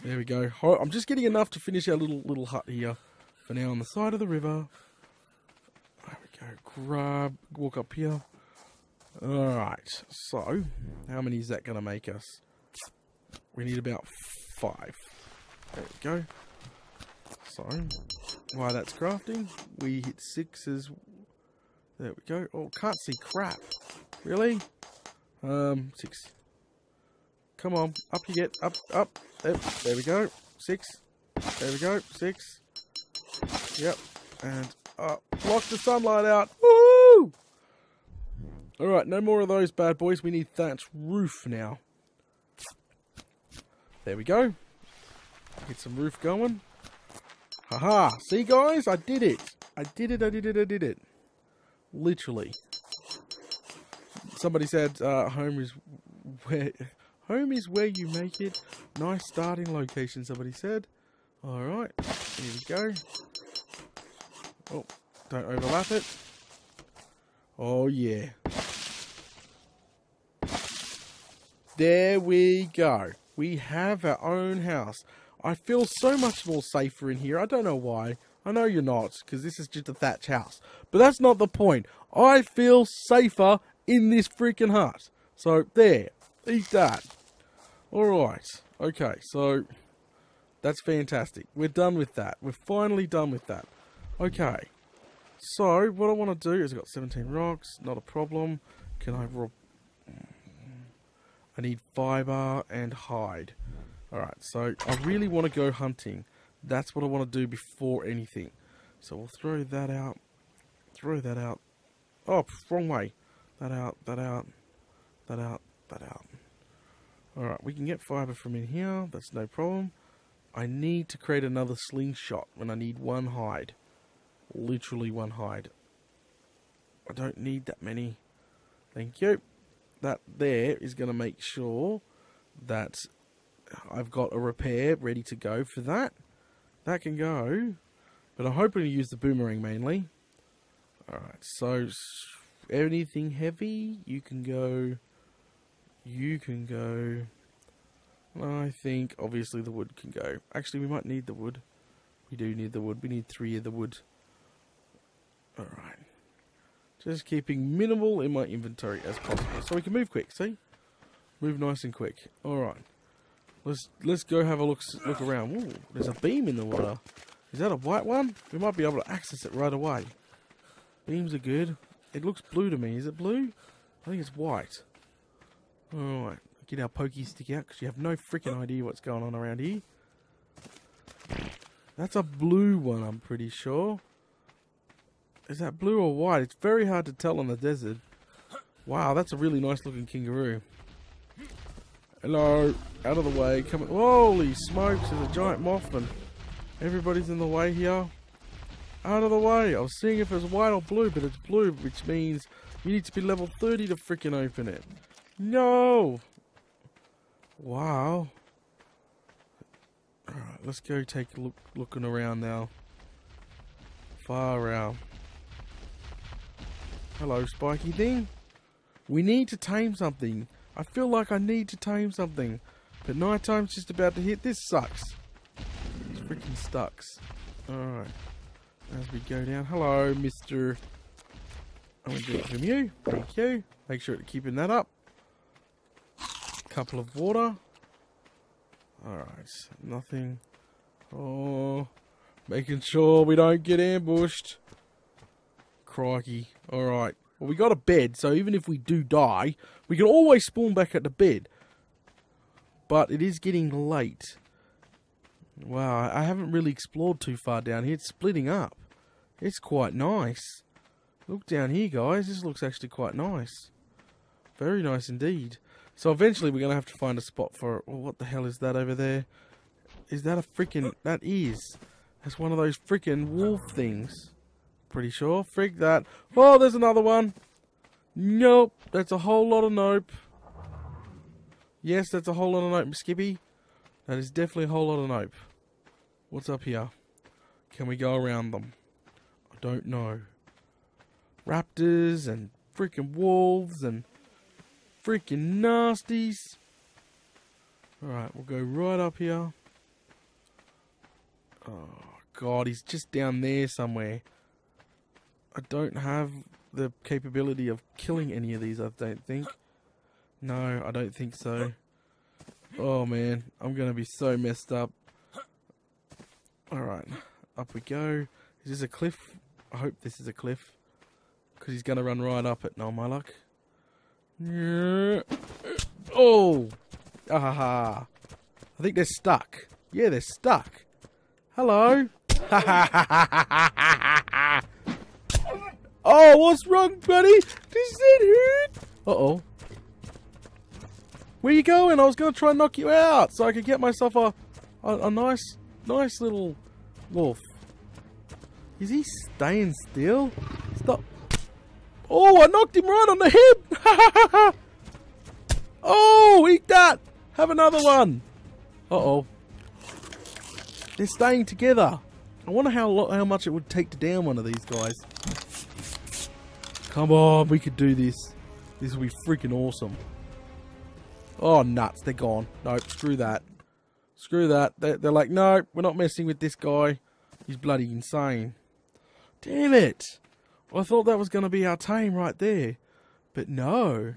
There we go. I'm just getting enough to finish our little hut here. For now, on the side of the river. There we go. Grab. Walk up here. Alright. So, how many is that going to make us? We need about 5. There we go. So, while that's crafting, we hit 6 as... There we go. Oh, can't see crap. Really? 6. Come on. Up you get. Up, up. There we go. 6. There we go. 6. Yep. And up. Block the sunlight out. Woo! Alright, no more of those bad boys. We need thatched roof now. There we go. Get some roof going. Haha. See, guys? I did it. I did it. I did it. I did it. Literally. Somebody said, home is where you make it. Nice starting location, somebody said. Alright, here we go. Oh, don't overlap it. Oh yeah. There we go. We have our own house. I feel so much more safer in here. I don't know why. I know you're not, because this is just a thatch house. But that's not the point. I feel safer in this freaking hut. So, there. Eat that. Alright. Okay, so... That's fantastic. We're done with that. We're finally done with that. Okay. So, what I want to do is I've got 17 rocks. Not a problem. Can I... I need fiber and hide. Alright, so I really want to go hunting. That's what I want to do before anything. So we'll throw that out. Throw that out. Oh, wrong way. That out, that out, that out, that out. Alright, we can get fiber from in here. That's no problem. I need to create another slingshot when I need 1 hide. Literally 1 hide. I don't need that many. Thank you. That there is going to make sure that I've got a repair ready to go for that. That can go, but I'm hoping to use the boomerang mainly. Alright, so anything heavy, you can go, I think obviously the wood can go. Actually, we might need the wood. We do need the wood. We need 3 of the wood. Alright, just keeping minimal in my inventory as possible, so we can move quick, see? Move nice and quick. Alright. Let's go have a look around. Ooh, there's a beam in the water. Is that a white one? We might be able to access it right away. Beams are good. It looks blue to me. Is it blue? I think it's white. Alright, get our pokey stick out because you have no freaking idea what's going on around here. That's a blue one, I'm pretty sure. Is that blue or white? It's very hard to tell in the desert. Wow, that's a really nice looking kangaroo. Hello, out of the way, coming. Holy smokes, there's a giant mothman. Everybody's in the way here. Out of the way. I was seeing if it was white or blue, but it's blue, which means you need to be level 30 to freaking open it. No! Wow. Alright, let's go take a look, looking around now. Far out. Hello, spiky thing. We need to tame something. I feel like I need to tame something, but night time's just about to hit. This sucks. This freaking sucks. Alright. As we go down. Hello, Mr. I'm going to get it from you. Thank you. Make sure to keeping that up. Couple of water. Alright. Nothing. Oh. Making sure we don't get ambushed. Crikey. Alright. Well, we got a bed, so even if we do die, we can always spawn back at the bed. But it is getting late. Wow, I haven't really explored too far down here. It's splitting up. It's quite nice. Look down here, guys. This looks actually quite nice. Very nice indeed. So eventually we're going to have to find a spot for... Oh, what the hell is that over there? Is that a freaking... That is. That's one of those freaking wolf things. Pretty sure. Frig that. Oh, there's another one. Nope. That's a whole lot of nope. Yes, that's a whole lot of nope, Skippy. That is definitely a whole lot of nope. What's up here? Can we go around them? I don't know. Raptors and freaking wolves and freaking nasties. Alright, we'll go right up here. Oh, God, he's just down there somewhere. I don't have the capability of killing any of these, I don't think. No, I don't think so. Oh, man, I'm going to be so messed up. Alright, up we go. Is this a cliff? I hope this is a cliff. Because he's going to run right up it. No, my luck. Oh! Ah, I think they're stuck. Yeah, they're stuck. Hello. Oh, what's wrong, buddy? Does it hurt? Uh-oh. Where you going? I was going to try and knock you out so I could get myself a nice little wolf. Is he staying still? Stop. Oh, I knocked him right on the head. Oh, eat that. Have another one. Uh-oh. They're staying together. I wonder how much it would take to down one of these guys. Come on, we could do this. This will be freaking awesome. Oh, nuts. They're gone. Nope, screw that. Screw that. They're like, no, we're not messing with this guy. He's bloody insane. Damn it. I thought that was going to be our team right there. But no.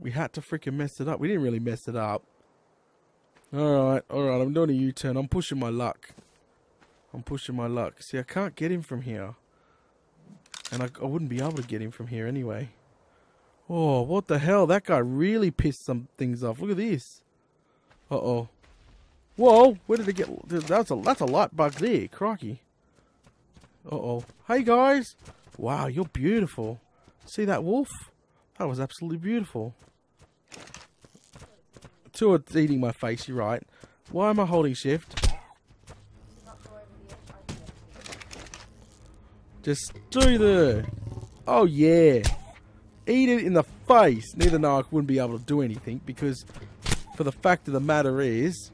We had to freaking mess it up. We didn't really mess it up. Alright, I'm doing a U-turn. I'm pushing my luck. See, I can't get him from here. And I wouldn't be able to get him from here anyway. Oh, what the hell? That guy really pissed some things off. Look at this. Uh-oh. Whoa, where did they get... That's a light bug there. Crikey. Uh-oh. Hey, guys. Wow, you're beautiful. See that wolf? That was absolutely beautiful. Two are eating my face, you're right. Why am I holding shift? Just do the... Oh, yeah. Eat it in the face. Neither now I wouldn't be able to do anything because for the fact of the matter is...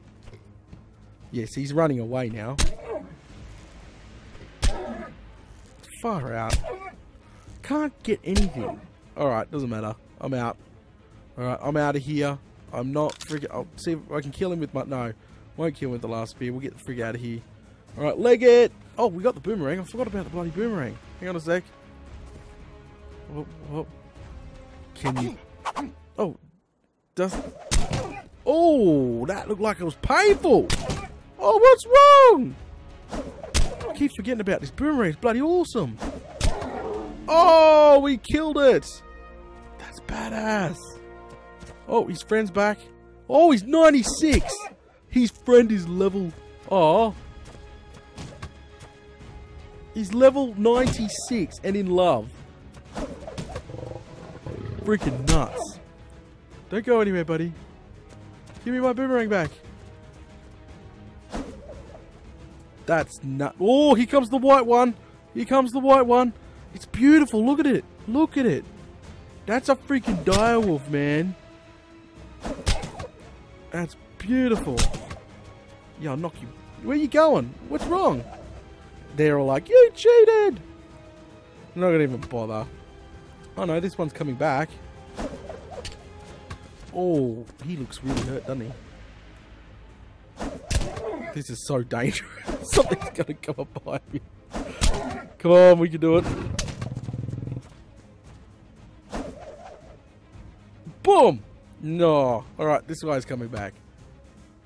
Yes, he's running away now. Far out. Can't get anything. Alright, doesn't matter. I'm out. Alright, I'm out of here. I'm not friggin'... I'll see if I can kill him with my... No, won't kill him with the last spear. We'll get the frig out of here. Alright, leg it! Oh, we got the boomerang. I forgot about the bloody boomerang. Hang on a sec. Oh, oh. Can you... Oh. Does... Oh, that looked like it was painful! Oh, what's wrong? I keep forgetting about this boomerang. It's bloody awesome. Oh, we killed it! That's badass! Oh, his friend's back. Oh, he's 96. His friend is level... Oh. He's level 96 and in love. Freaking nuts. Don't go anywhere, buddy. Give me my boomerang back. That's nuts. Oh, here comes the white one. Here comes the white one. It's beautiful. Look at it. Look at it. That's a freaking direwolf, man. That's beautiful. Yeah, I'll knock you. Where are you going? What's wrong? They're all like, you cheated! I'm not gonna even bother. Oh no, this one's coming back. Oh, he looks really hurt, doesn't he? This is so dangerous. Something's gonna come up behind me. Come on, we can do it. Boom! No. Alright, this guy's coming back.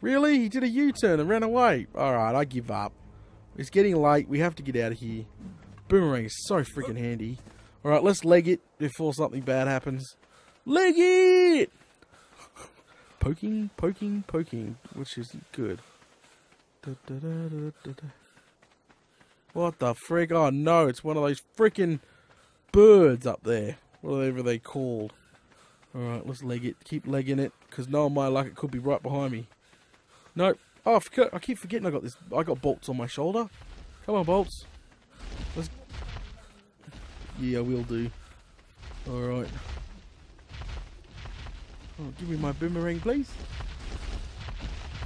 Really? He did a U-turn and ran away. Alright, I give up. It's getting late. We have to get out of here. Boomerang is so freaking handy. Alright, let's leg it before something bad happens. Leg it! Poking, poking, poking, which isn't good. Da, da, da, da, da, da. What the frick? Oh no, it's one of those freaking birds up there. Whatever they called. Alright, let's leg it. Keep legging it, because knowing my luck, it could be right behind me. Nope. Oh, I keep forgetting I got this. I got bolts on my shoulder. Come on, bolts. Let's... Yeah, we'll do. Alright. Oh, give me my boomerang, please.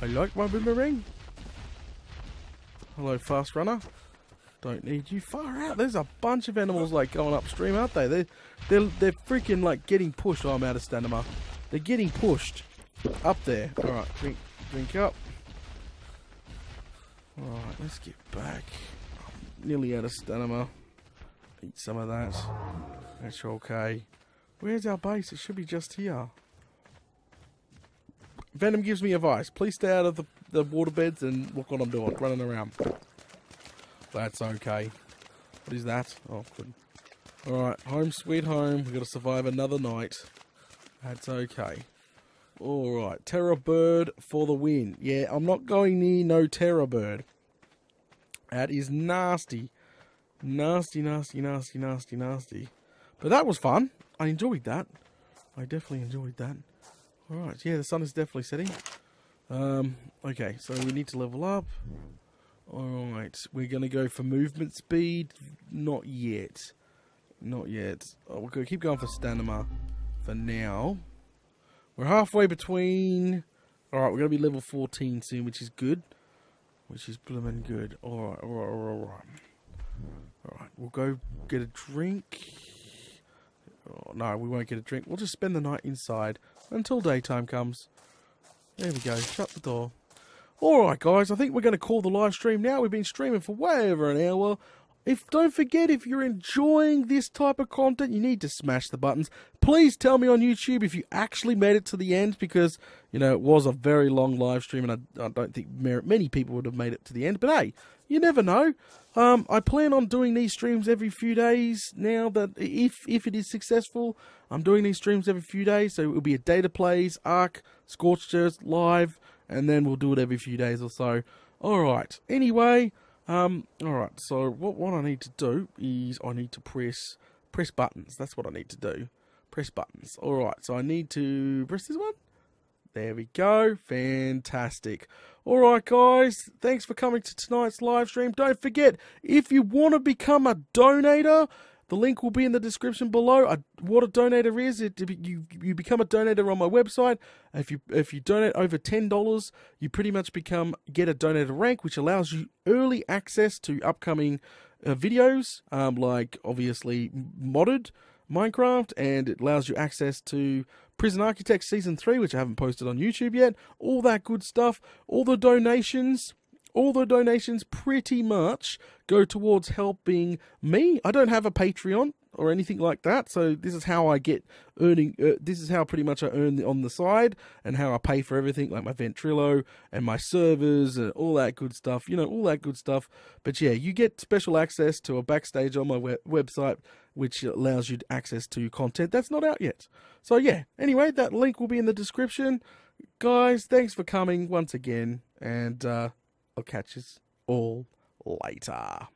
I like my boomerang. Hello, fast runner. Don't need you. Far out. There's a bunch of animals like going upstream, aren't they? They're freaking like getting pushed. Oh, I'm out of stamina. They're getting pushed up there. All right, drink up. All right, let's get back. I'm nearly out of stamina. Eat some of that. That's okay. Where's our base? It should be just here. Venom gives me advice. Please stay out of the water beds and look what I'm doing. Running around. That's okay. What is that? Oh, good. Alright, home sweet home. We've got to survive another night. That's okay. Alright, terror bird for the win. Yeah, I'm not going near no terror bird. That is nasty. Nasty, nasty, nasty, nasty, nasty. But that was fun. I enjoyed that. I definitely enjoyed that. Alright, yeah, the sun is definitely setting. Okay, so we need to level up. Alright, we're going to go for movement speed. Not yet. Not yet. Oh, we're going to keep going for stamina for now. We're halfway between... Alright, we're going to be level 14 soon, which is good. Which is bloomin' good. Alright, alright, alright, alright. Alright, we'll go get a drink. Oh, no, we won't get a drink. We'll just spend the night inside until daytime comes. There we go. Shut the door. Alright guys, I think we're going to call the live stream now. We've been streaming for way over an hour. Don't forget, if you're enjoying this type of content, you need to smash the buttons. Please tell me on YouTube if you actually made it to the end, because, you know, it was a very long live stream and I don't think many people would have made it to the end. But hey, you never know. I plan on doing these streams every few days now. That if it is successful, I'm doing these streams every few days. So it will be a day to plays, Ark, Scorched Earth live. And then we'll do it every few days or so. Alright, anyway, alright, so what I need to do is I need to press buttons. That's what I need to do. Press buttons. Alright, so I need to press this one. There we go. Fantastic. Alright guys, thanks for coming to tonight's live stream. Don't forget, if you want to become a donator, the link will be in the description below. What a donator is, you become a donator on my website. If you donate over $10, you pretty much get a donator rank, which allows you early access to upcoming videos, like obviously modded Minecraft, and it allows you access to Prison Architect Season 3, which I haven't posted on YouTube yet. All that good stuff. All the donations pretty much go towards helping me. I don't have a Patreon or anything like that, so this is how I get earning. This is how pretty much I earn on the side, and how I pay for everything, like my Ventrilo and my servers and all that good stuff. You know, all that good stuff. But yeah, you get special access to a backstage on my website, which allows you access to content that's not out yet. So yeah, anyway, that link will be in the description. Guys, thanks for coming once again, and I'll catch us all later.